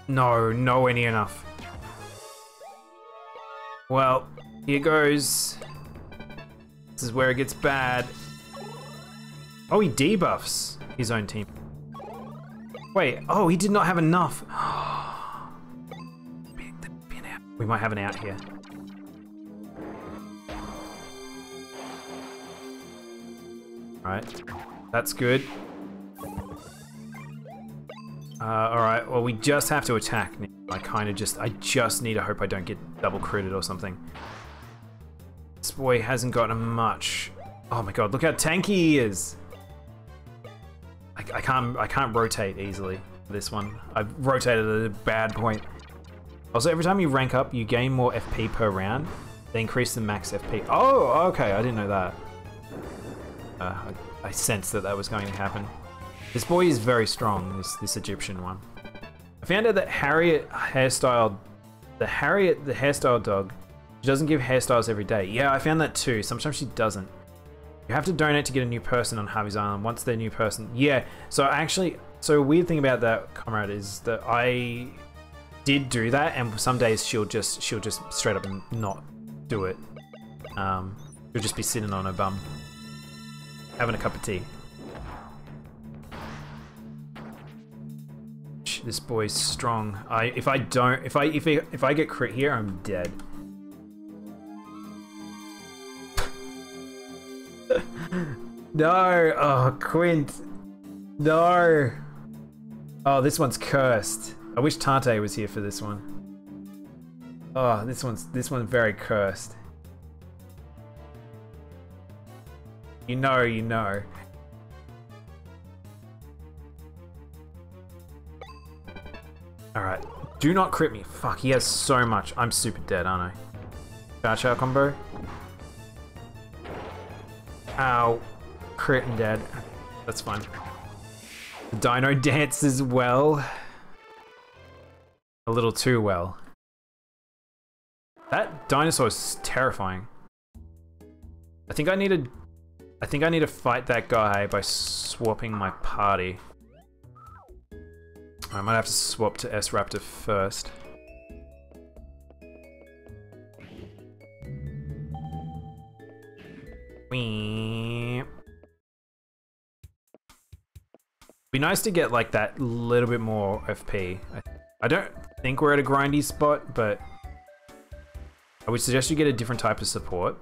No, nowhere near enough. Well, here goes. This is where it gets bad. Oh, he debuffs his own team. Wait, oh, he did not have enough. We might have an out here. Alright, that's good. Uh, Alright, well we just have to attack now. I kind of just, I just need to hope I don't get double critted or something. This boy hasn't gotten much. Oh my god, look how tanky he is! I, I can't, I can't rotate easily for this one. I've rotated at a bad point. Also, every time you rank up, you gain more F P per round. They increase the max F P. Oh, okay, I didn't know that. Uh, I, I sensed that that was going to happen. This boy is very strong, this this Egyptian one. I found out that Harriet hairstyle, the Harriet the hairstyle dog, she doesn't give hairstyles every day. Yeah, I found that too. Sometimes she doesn't. You have to donate to get a new person on Harvey's Island. Once they're a new person, yeah. So actually, so a weird thing about that, comrade, is that I did do that, and some days she'll just she'll just straight up not do it. Um, she'll just be sitting on her bum. having a cup of tea. This boy's strong. I if I don't if I if I, if I get crit here, I'm dead. No, oh Quint, no. Oh, this one's cursed. I wish Tante was here for this one. Oh, this one's this one's very cursed. You know, you know. Alright. Do not crit me. Fuck, he has so much. I'm super dead, aren't I? Chow Chow combo. Ow. Crit and dead. That's fine. The Dino dance as well. A little too well. That dinosaur is terrifying. I think I need a... I think I need to fight that guy by swapping my party. I might have to swap to S-Raptor first. Weep. Be nice to get like that little bit more F P. I, I don't think we're at a grindy spot, but I would suggest you get a different type of support.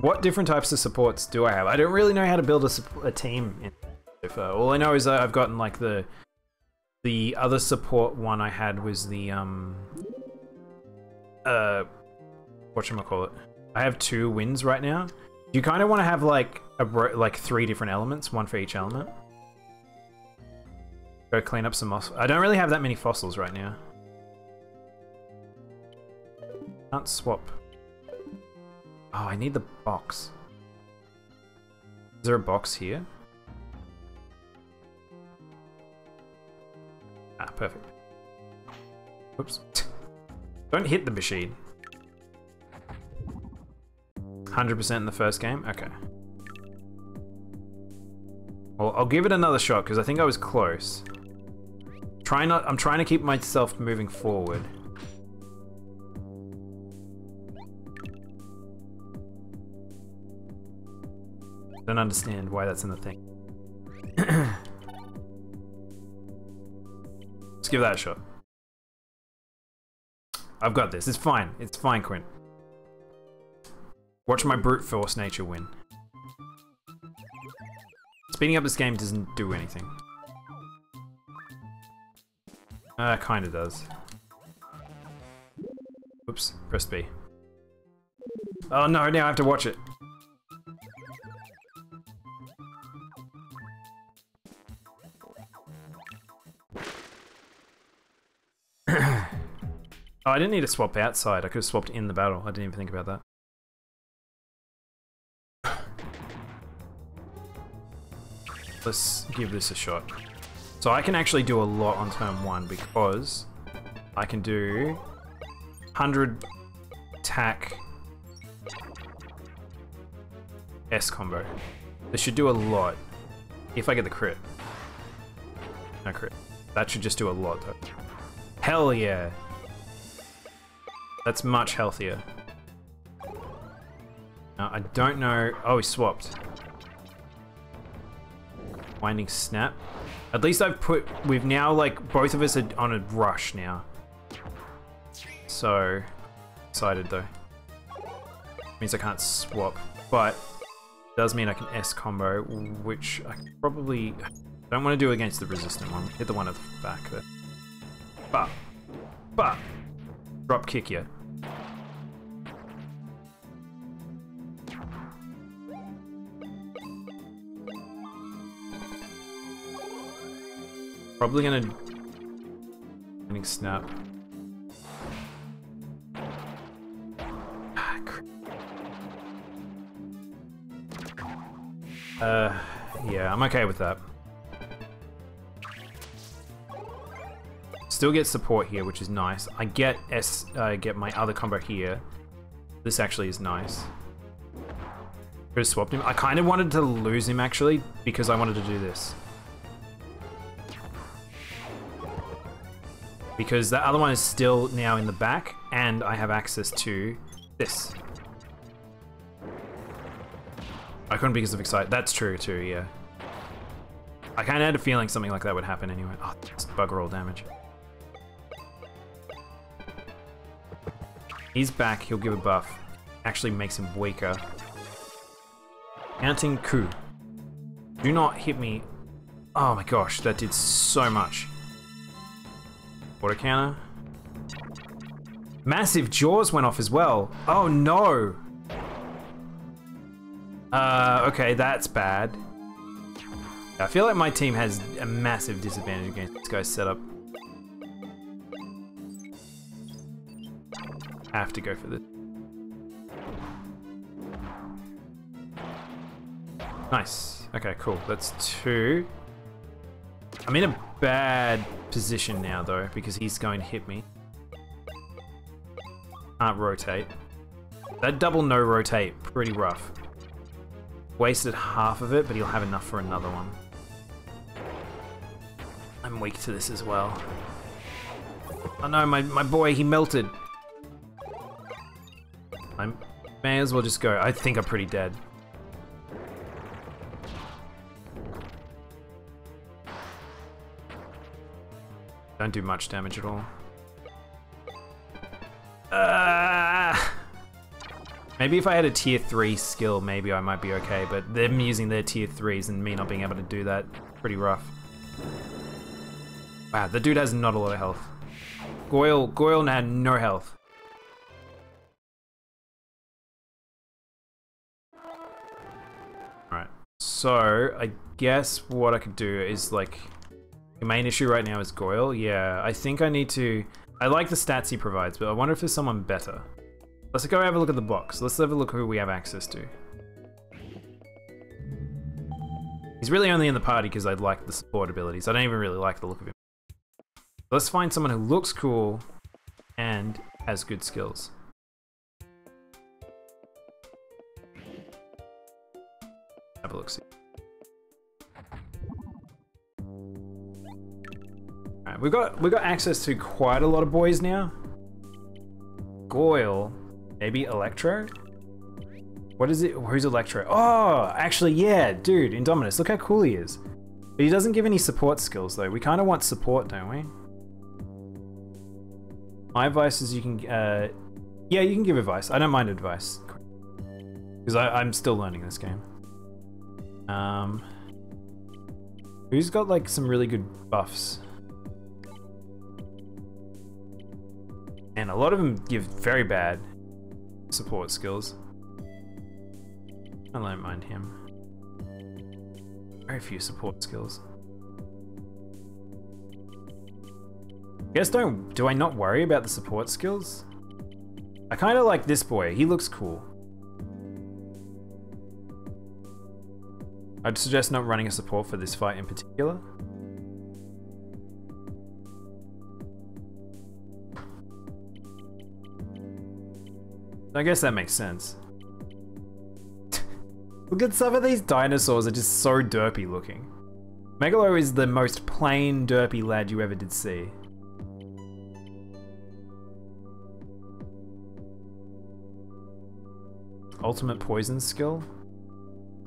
What different types of supports do I have? I don't really know how to build a, a team in so far. All I know is that I've gotten like the the other support one I had was the um uh whatchamacallit. I have two wins right now. You kind of want to have like a bro like three different elements, one for each element. Go clean up some fossils. I don't really have that many fossils right now. Can't swap. Oh, I need the box. Is there a box here? Ah, perfect. Oops. Don't hit the machine. one hundred percent in the first game? Okay. Well, I'll give it another shot because I think I was close. Try not- I'm trying to keep myself moving forward. Don't understand why that's in the thing. Let's give that a shot. I've got this. It's fine. It's fine, Quint. Watch my brute force nature win. Speeding up this game doesn't do anything. Uh, kinda does. Oops. Press B. Oh no, now I have to watch it. Oh, I didn't need to swap outside. I could have swapped in the battle. I didn't even think about that. Let's give this a shot. So I can actually do a lot on turn one because I can do one hundred attack S combo. This should do a lot if I get the crit. No crit. That should just do a lot though. Hell yeah! That's much healthier. Now, I don't know... Oh, he swapped. Winding snap. At least I've put... We've now, like, both of us are on a rush now. So... Excited, though. Means I can't swap, but... It does mean I can S-combo, which I probably... don't want to do against the resistant one. Hit the one at the back there. But... But... Drop kick you. Probably gonna getting snap. Ah, uh, yeah, I'm okay with that. Still get support here, which is nice. I get S, I uh, get my other combo here. This actually is nice. Could have swapped him. I kind of wanted to lose him actually because I wanted to do this. Because that other one is still now in the back, and I have access to this. I couldn't because of excitement. That's true too, yeah. I kind of had a feeling something like that would happen anyway. Oh, that's bugger all damage. He's back, he'll give a buff. Actually makes him weaker. Counting coup. Do not hit me. Oh my gosh, that did so much. Water counter. Massive jaws went off as well. Oh no. Uh, okay, that's bad. I feel like my team has a massive disadvantage against this guy's setup. Have to go for this. Nice. Okay, cool. That's two. I'm in a bad position now, though, because he's going to hit me. Can't rotate. That double no rotate, pretty rough. Wasted half of it, but he'll have enough for another one. I'm weak to this as well. Oh no, my, my boy, he melted. I may as well just go. I think I'm pretty dead. Don't do much damage at all. Uh, maybe if I had a tier three skill, maybe I might be okay, but them using their tier threes and me not being able to do that, pretty rough. Wow, the dude has not a lot of health. Goyle, Goyle had no health. Alright, so I guess what I could do is like... The main issue right now is Goyle. Yeah, I think I need to... I like the stats he provides, but I wonder if there's someone better. Let's go have a look at the box. Let's have a look who we have access to. He's really only in the party because I like the support abilities. I don't even really like the look of him. Let's find someone who looks cool and has good skills. Have a look, see. We've got we've got access to quite a lot of boys now. Goyle, maybe Electro. What is it? Who's Electro? Oh, actually, yeah, dude, Indominus. Look how cool he is. But he doesn't give any support skills though. We kind of want support, don't we? My advice is you can, uh, yeah, you can give advice. I don't mind advice because I'm still learning this game. Um, who's got like some really good buffs? And a lot of them give very bad support skills. I don't mind him. Very few support skills. I guess don't, do I not worry about the support skills? I kind of like this boy, he looks cool. I'd suggest not running a support for this fight in particular. I guess that makes sense. Look at some of these dinosaurs are just so derpy looking. Megalo is the most plain derpy lad you ever did see. Ultimate poison skill?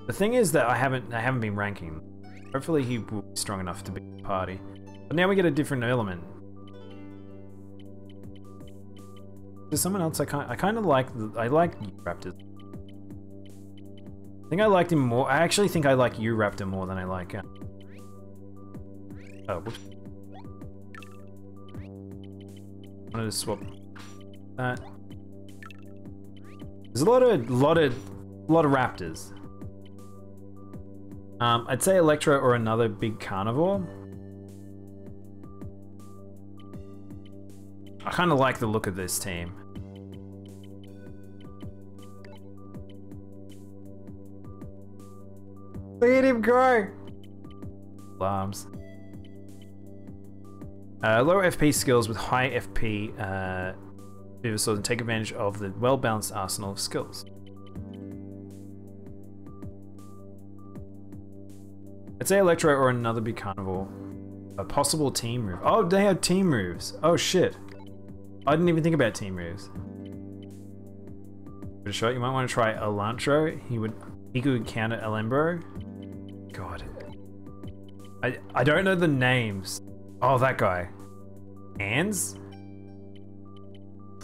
The thing is that I haven't I haven't been ranking. Hopefully he will be strong enough to be in the party. But now we get a different element. There's someone else I kind I kind of like. I like Raptors. I think I liked him more. I actually think I like you Raptor more than I like. Uh, oh, whoops. I wanted to swap that. There's a lot of lot of lot of Raptors. Um, I'd say Electra or another big carnivore. I kind of like the look of this team. Look at him go! Alarms. Uh, low F P skills with high F P uh, Venusaurs and take advantage of the well-balanced arsenal of skills. I'd say Electro or another big carnivore. A possible team move. Oh, they have team moves. Oh shit. I didn't even think about team moves. Pretty sure you might want to try Elantro. He would Think it would count at Elembro? God. I, I don't know the names. Oh, that guy. Hands?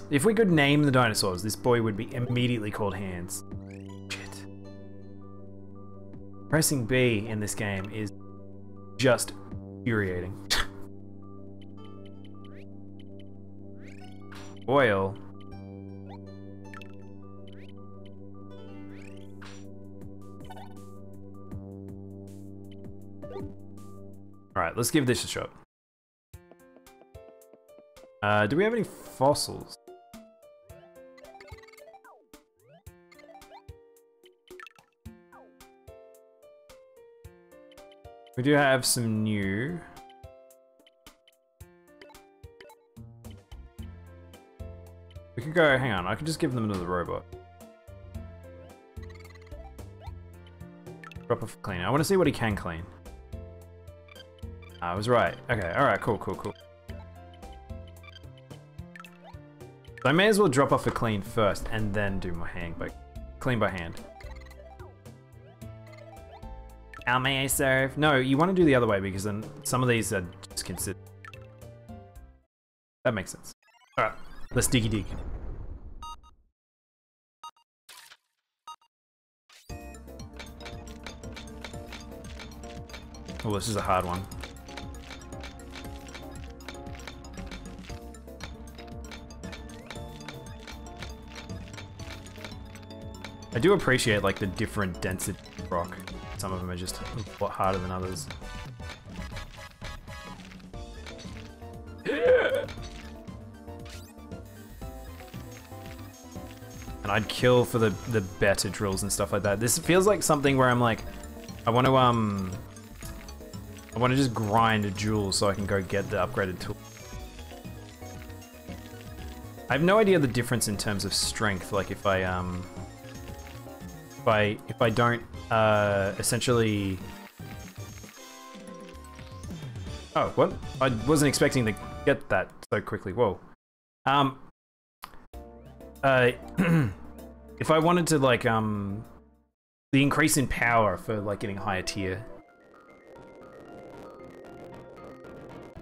If we could name the dinosaurs, this boy would be immediately called Hands. Shit. Pressing B in this game is just infuriating. Oil. Alright, let's give this a shot. Uh, do we have any fossils? We do have some new. We can go, hang on, I can just give them another robot. Drop off cleaner. I want to see what he can clean. I was right. Okay, alright, cool, cool, cool. I may as well drop off a clean first and then do my hand, but clean by hand. How may I serve? No, you want to do the other way because then some of these are just considered. That makes sense. Alright, let's diggy dig. Oh, this is a hard one. I do appreciate like the different density of rock. Some of them are just a lot harder than others. And I'd kill for the the better drills and stuff like that. This feels like something where I'm like, I want to um, I want to just grind a jewel so I can go get the upgraded tool. I have no idea the difference in terms of strength. Like if I um. If I, if I don't, uh, essentially... Oh, what? I wasn't expecting to get that so quickly. Whoa. Um, uh, if I wanted to, like, um... the increase in power for, like, getting higher tier.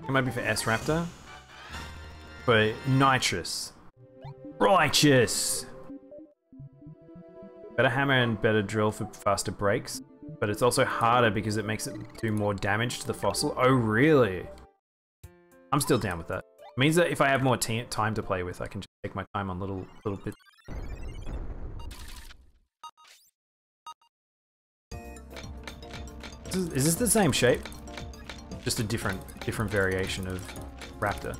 It might be for S-Raptor. But nitrous. Righteous! Better hammer and better drill for faster breaks, but it's also harder because it makes it do more damage to the fossil. Oh, really? I'm still down with that. It means that if I have more time to play with, I can just take my time on little, little bits. Is, is this the same shape? Just a different, different variation of raptor.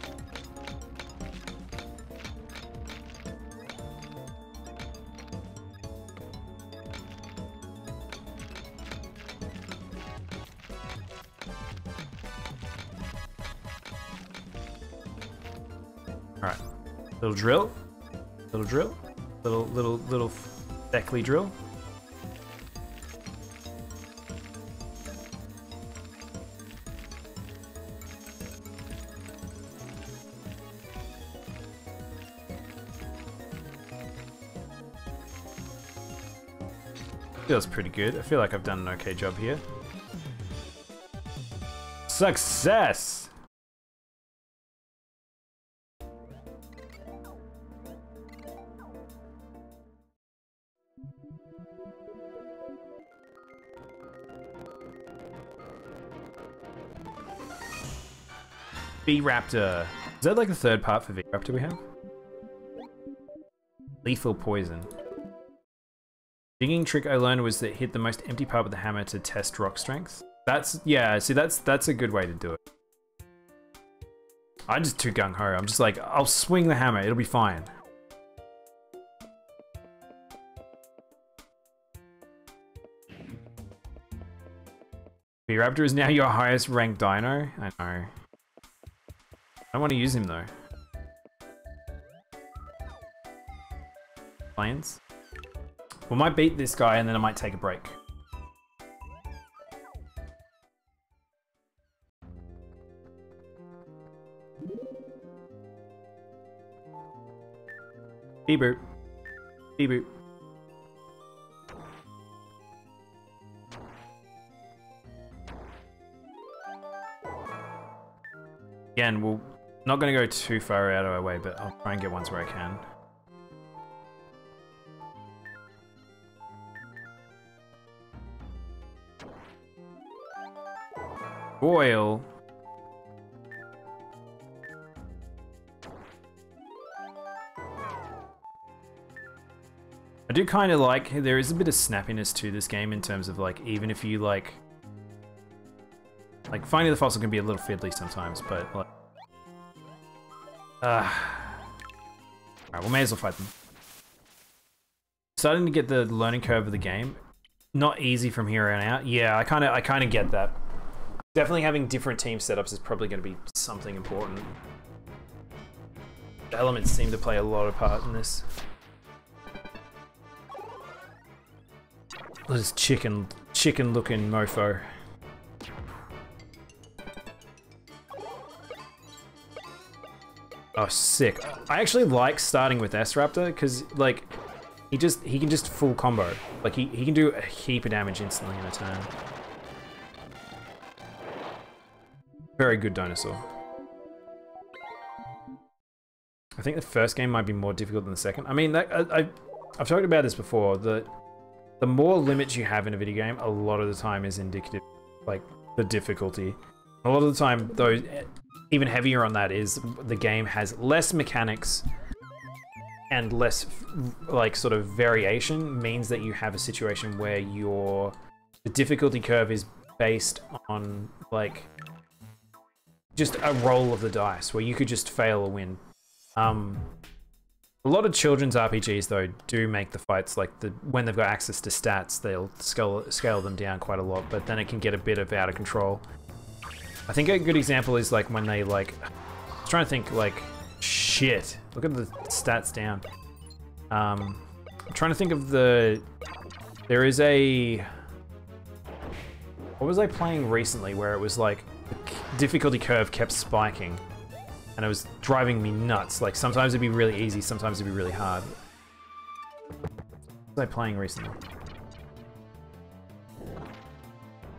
Little drill, little drill, little, little, little Beckley drill. Feels pretty good. I feel like I've done an okay job here. Success! V-Raptor. Is that like the third part for V-Raptor we have? Lethal poison. Digging trick I learned was that hit the most empty part with the hammer to test rock strength. That's, yeah, see that's that's a good way to do it. I'm just too gung-ho. I'm just like, I'll swing the hammer, it'll be fine. V-Raptor is now your highest ranked dino? I know. I want to use him though. Lions. We might beat this guy and then I might take a break. Beep boop. Beep boop. Again, we're not going to go too far out of our way, but I'll try and get ones where I can. Oil. I do kind of like, there is a bit of snappiness to this game in terms of like, even if you like, like finding the fossil can be a little fiddly sometimes, but like, uh, alright, we may as well fight them. Starting to get the learning curve of the game, not easy from here on out. Yeah, I kind of, I kind of get that. Definitely having different team setups is probably going to be something important. The elements seem to play a lot of part in this. This chicken, chicken looking mofo. Oh, sick. I actually like starting with S-Raptor because like he just, he can just full combo. Like he, he can do a heap of damage instantly in a turn. Very good dinosaur. I think the first game might be more difficult than the second. I mean, that, I, I, I've talked about this before, that the more limits you have in a video game, a lot of the time is indicative of, like, the difficulty. A lot of the time, though, even heavier on that is the game has less mechanics and less, like, sort of variation, means that you have a situation where your the difficulty curve is based on, like, just a roll of the dice where you could just fail or win. Um, a lot of children's R P Gs though do make the fights like the when they've got access to stats, they'll scale scale them down quite a lot, but then it can get a bit of out of control. I think a good example is like when they like, I was trying to think like, shit, look at the stats down. Um, I'm trying to think of the, there is a, what was I playing recently where it was like, the difficulty curve kept spiking and it was driving me nuts. Like sometimes it'd be really easy, sometimes it'd be really hard. What was I playing recently?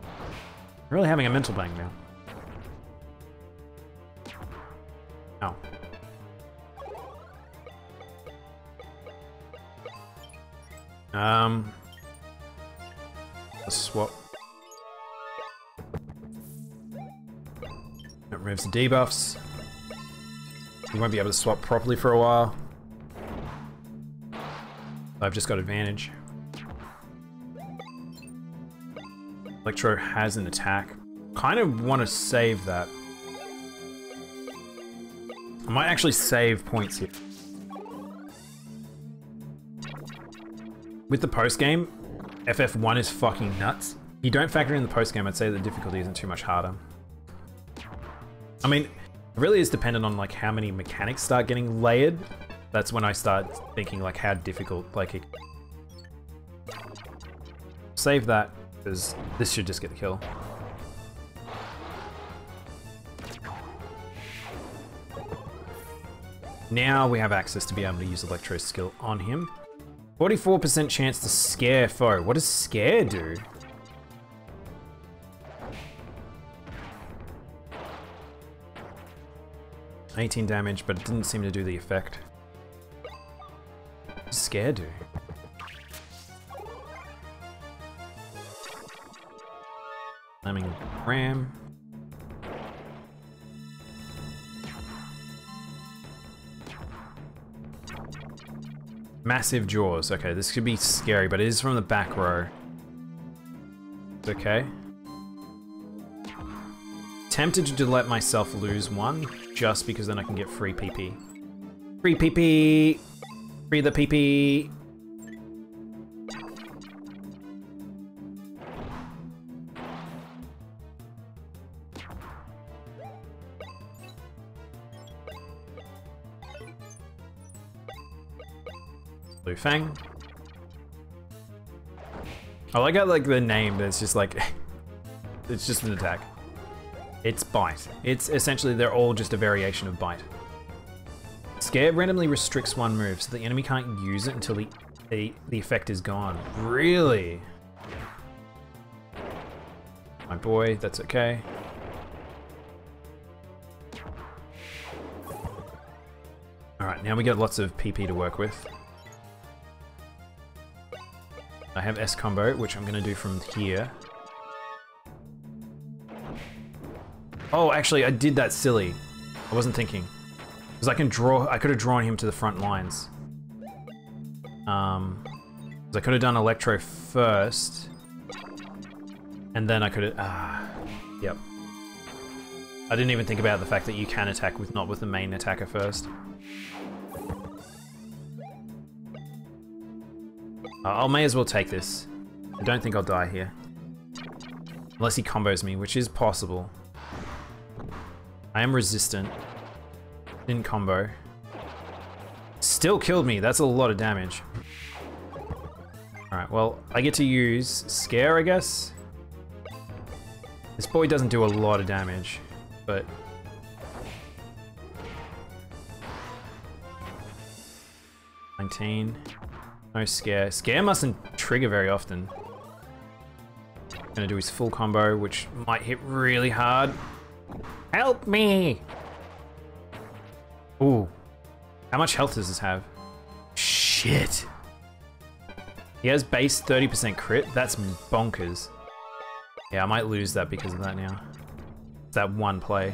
I'm really having a mental blank now. Oh. Um, let's swap. It removes the debuffs. You won't be able to swap properly for a while. I've just got advantage. Electro has an attack. Kind of want to save that. I might actually save points here. With the post-game, F F one is fucking nuts. If you don't factor in the post-game, I'd say the difficulty isn't too much harder. I mean, it really is dependent on like how many mechanics start getting layered. That's when I start thinking like how difficult, like it... Save that, because this should just get the kill. Now we have access to be able to use Electro's skill on him. forty-four percent chance to scare foe. What does scare do? eighteen damage, but it didn't seem to do the effect. Scare do. Slamming ram. Massive jaws. Okay, this could be scary, but it is from the back row. It's okay. Tempted to let myself lose one, just because then I can get free P P. Free P P! Free the P P! Blue Fang. I like how like the name, but it's just like, it's just an attack. It's Bite. It's essentially, they're all just a variation of Bite. Scare randomly restricts one move, so the enemy can't use it until the, the, the effect is gone. Really? My boy, that's okay. Alright, now we got lots of P P to work with. I have S combo, which I'm gonna do from here. Oh, actually, I did that silly. I wasn't thinking. Because I can draw, I could have drawn him to the front lines. Um, because I could have done Electro first. And then I could have, ah, yep. I didn't even think about the fact that you can attack with not with the main attacker first. Uh, I may as well take this. I don't think I'll die here. Unless he combos me, which is possible. I am resistant. Didn't combo. Still killed me, that's a lot of damage. Alright, well, I get to use Scare, I guess? This boy doesn't do a lot of damage. But nineteen, no scare. Scare mustn't trigger very often. I'm gonna do his full combo, which might hit really hard. Help me! Ooh, how much health does this have? Shit! He has base thirty percent crit. That's bonkers. Yeah, I might lose that because of that now. That one play.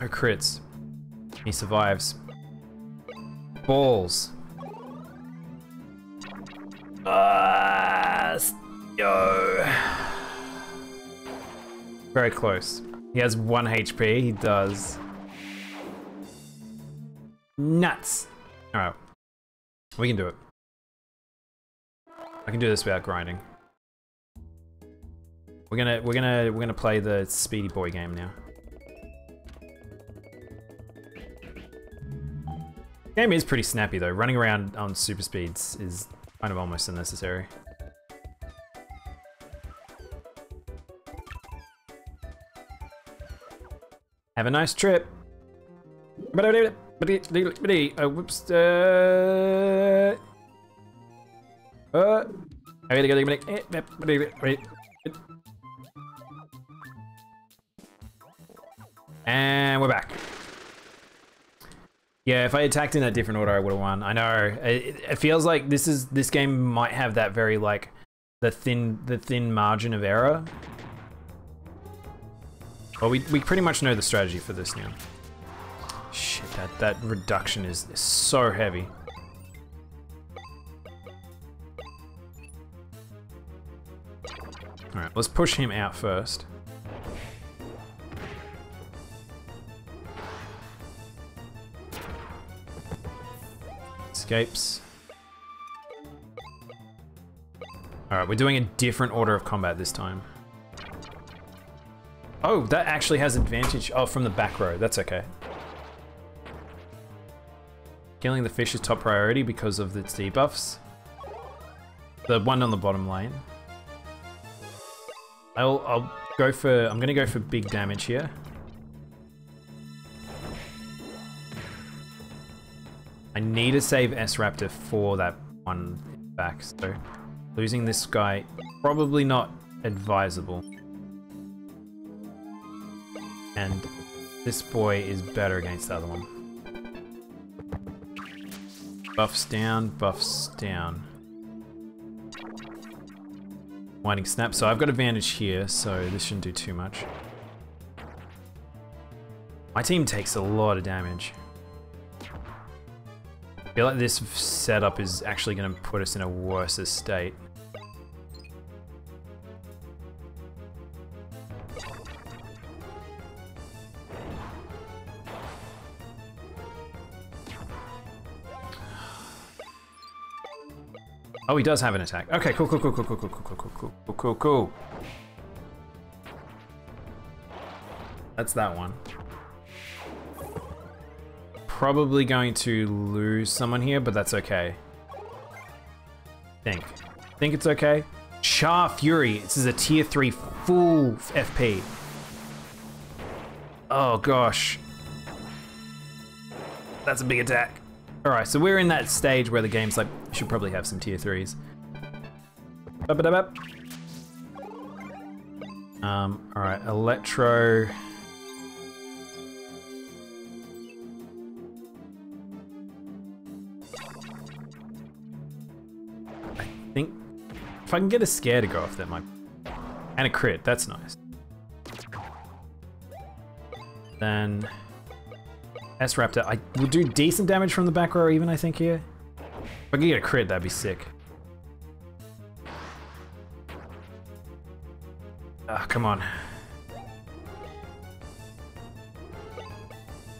No crits. He survives. Balls. Uh, yo. Very close. He has one H P. He does. Nuts. All right. We can do it. I can do this without grinding. We're gonna, we're gonna, we're gonna play the Speedy Boy game now. Game is pretty snappy though. Running around on super speeds is kind of almost unnecessary. Have a nice trip. Oh, whoops. Uh. Uh. And we're back. Yeah, if I attacked in a different order, I would have won. I know. It, it feels like this is this game might have that very like the thin the thin margin of error. Well, we we pretty much know the strategy for this now. Shit, that that reduction is so heavy. All right, let's push him out first. Escapes. Alright, we're doing a different order of combat this time. Oh, that actually has advantage. Oh, from the back row. That's okay. Killing the fish is top priority because of its debuffs. The one on the bottom lane. I'll, I'll go for... I'm gonna go for big damage here. I need to save S-Raptor for that one back, so losing this guy, probably not advisable. And this boy is better against the other one. Buffs down, buffs down. Winding snap, so I've got advantage here, so this shouldn't do too much. My team takes a lot of damage. I feel like this setup is actually going to put us in a worse state. Oh, he does have an attack. Okay, cool, cool, cool, cool, cool, cool, cool, cool, cool, cool, cool, cool. That's that one. Probably going to lose someone here, but that's okay. Think. Think it's okay? Char Fury. This is a tier three full F P. Oh gosh. That's a big attack. Alright, so we're in that stage where the game's like, should probably have some tier threes. Um, alright, Electro. think if I can get a scare to go off, that might be. And a crit, that's nice. Then S-Raptor, I will do decent damage from the back row even, I think, here. If I can get a crit, that'd be sick. Ah, oh, come on.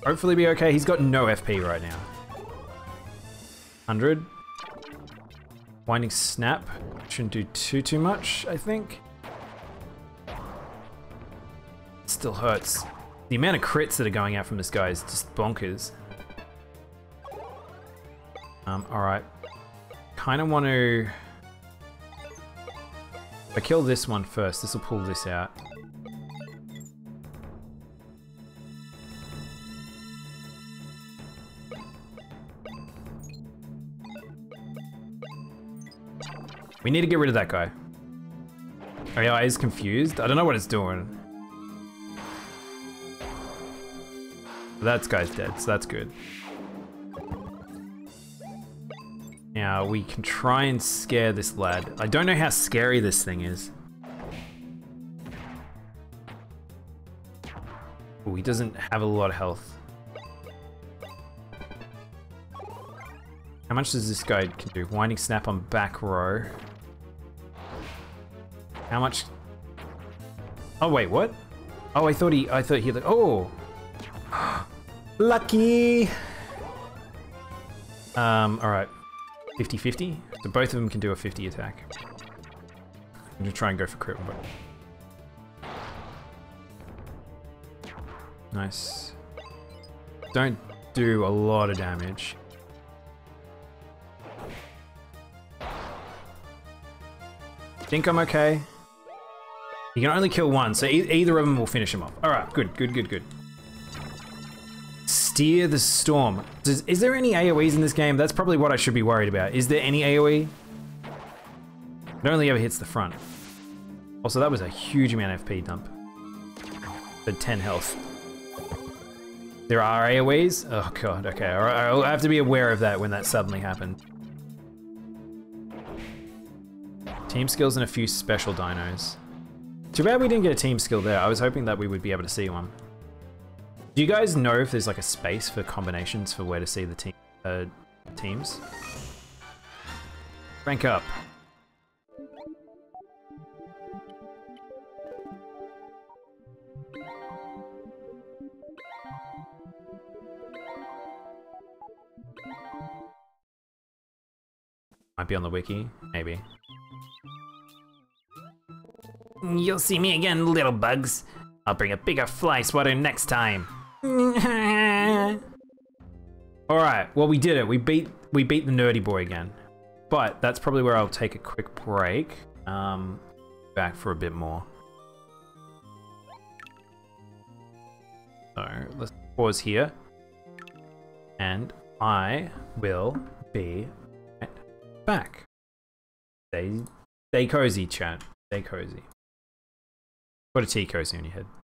Hopefully be okay. He's got no F P right now. one hundred. Winding Snap. Shouldn't do too, too much, I think. Still hurts. The amount of crits that are going out from this guy is just bonkers. Um, alright. Kinda want to... If I kill this one first, this will pull this out. We need to get rid of that guy. Oh yeah, he's confused. I don't know what it's doing. That guy's dead, so that's good. Now we can try and scare this lad. I don't know how scary this thing is. Oh, he doesn't have a lot of health. How much does this guy can do? Winding Snap on back row. How much? Oh wait, what? Oh, I thought he. I thought he. Like, oh. Lucky! Um, alright. fifty fifty? So both of them can do a fifty attack. I'm gonna try and go for crit one. Nice. Don't do a lot of damage. Think I'm okay. You can only kill one, so e either of them will finish him off. Alright, good, good, good, good. Steer the Storm. Is, is there any AoEs in this game? That's probably what I should be worried about. Is there any AoE? It only ever hits the front. Also, that was a huge amount of F P dump. For ten health. There are AoEs? Oh god, okay. All right, I'll have to be aware of that when that suddenly happened. Team skills and a few special dinos. Too bad we didn't get a team skill there. I was hoping that we would be able to see one. Do you guys know if there's like a space for combinations for where to see the team uh, teams? Rank up. Might be on the wiki, maybe. You'll see me again, little bugs. I'll bring a bigger fly swatter next time. All right, well we did it. We beat we beat the nerdy boy again, but that's probably where I'll take a quick break. Um, back for a bit more. So let's pause here, and I will be right back. Stay, stay cozy, chat. Stay cozy. Put a tea cozy on your head.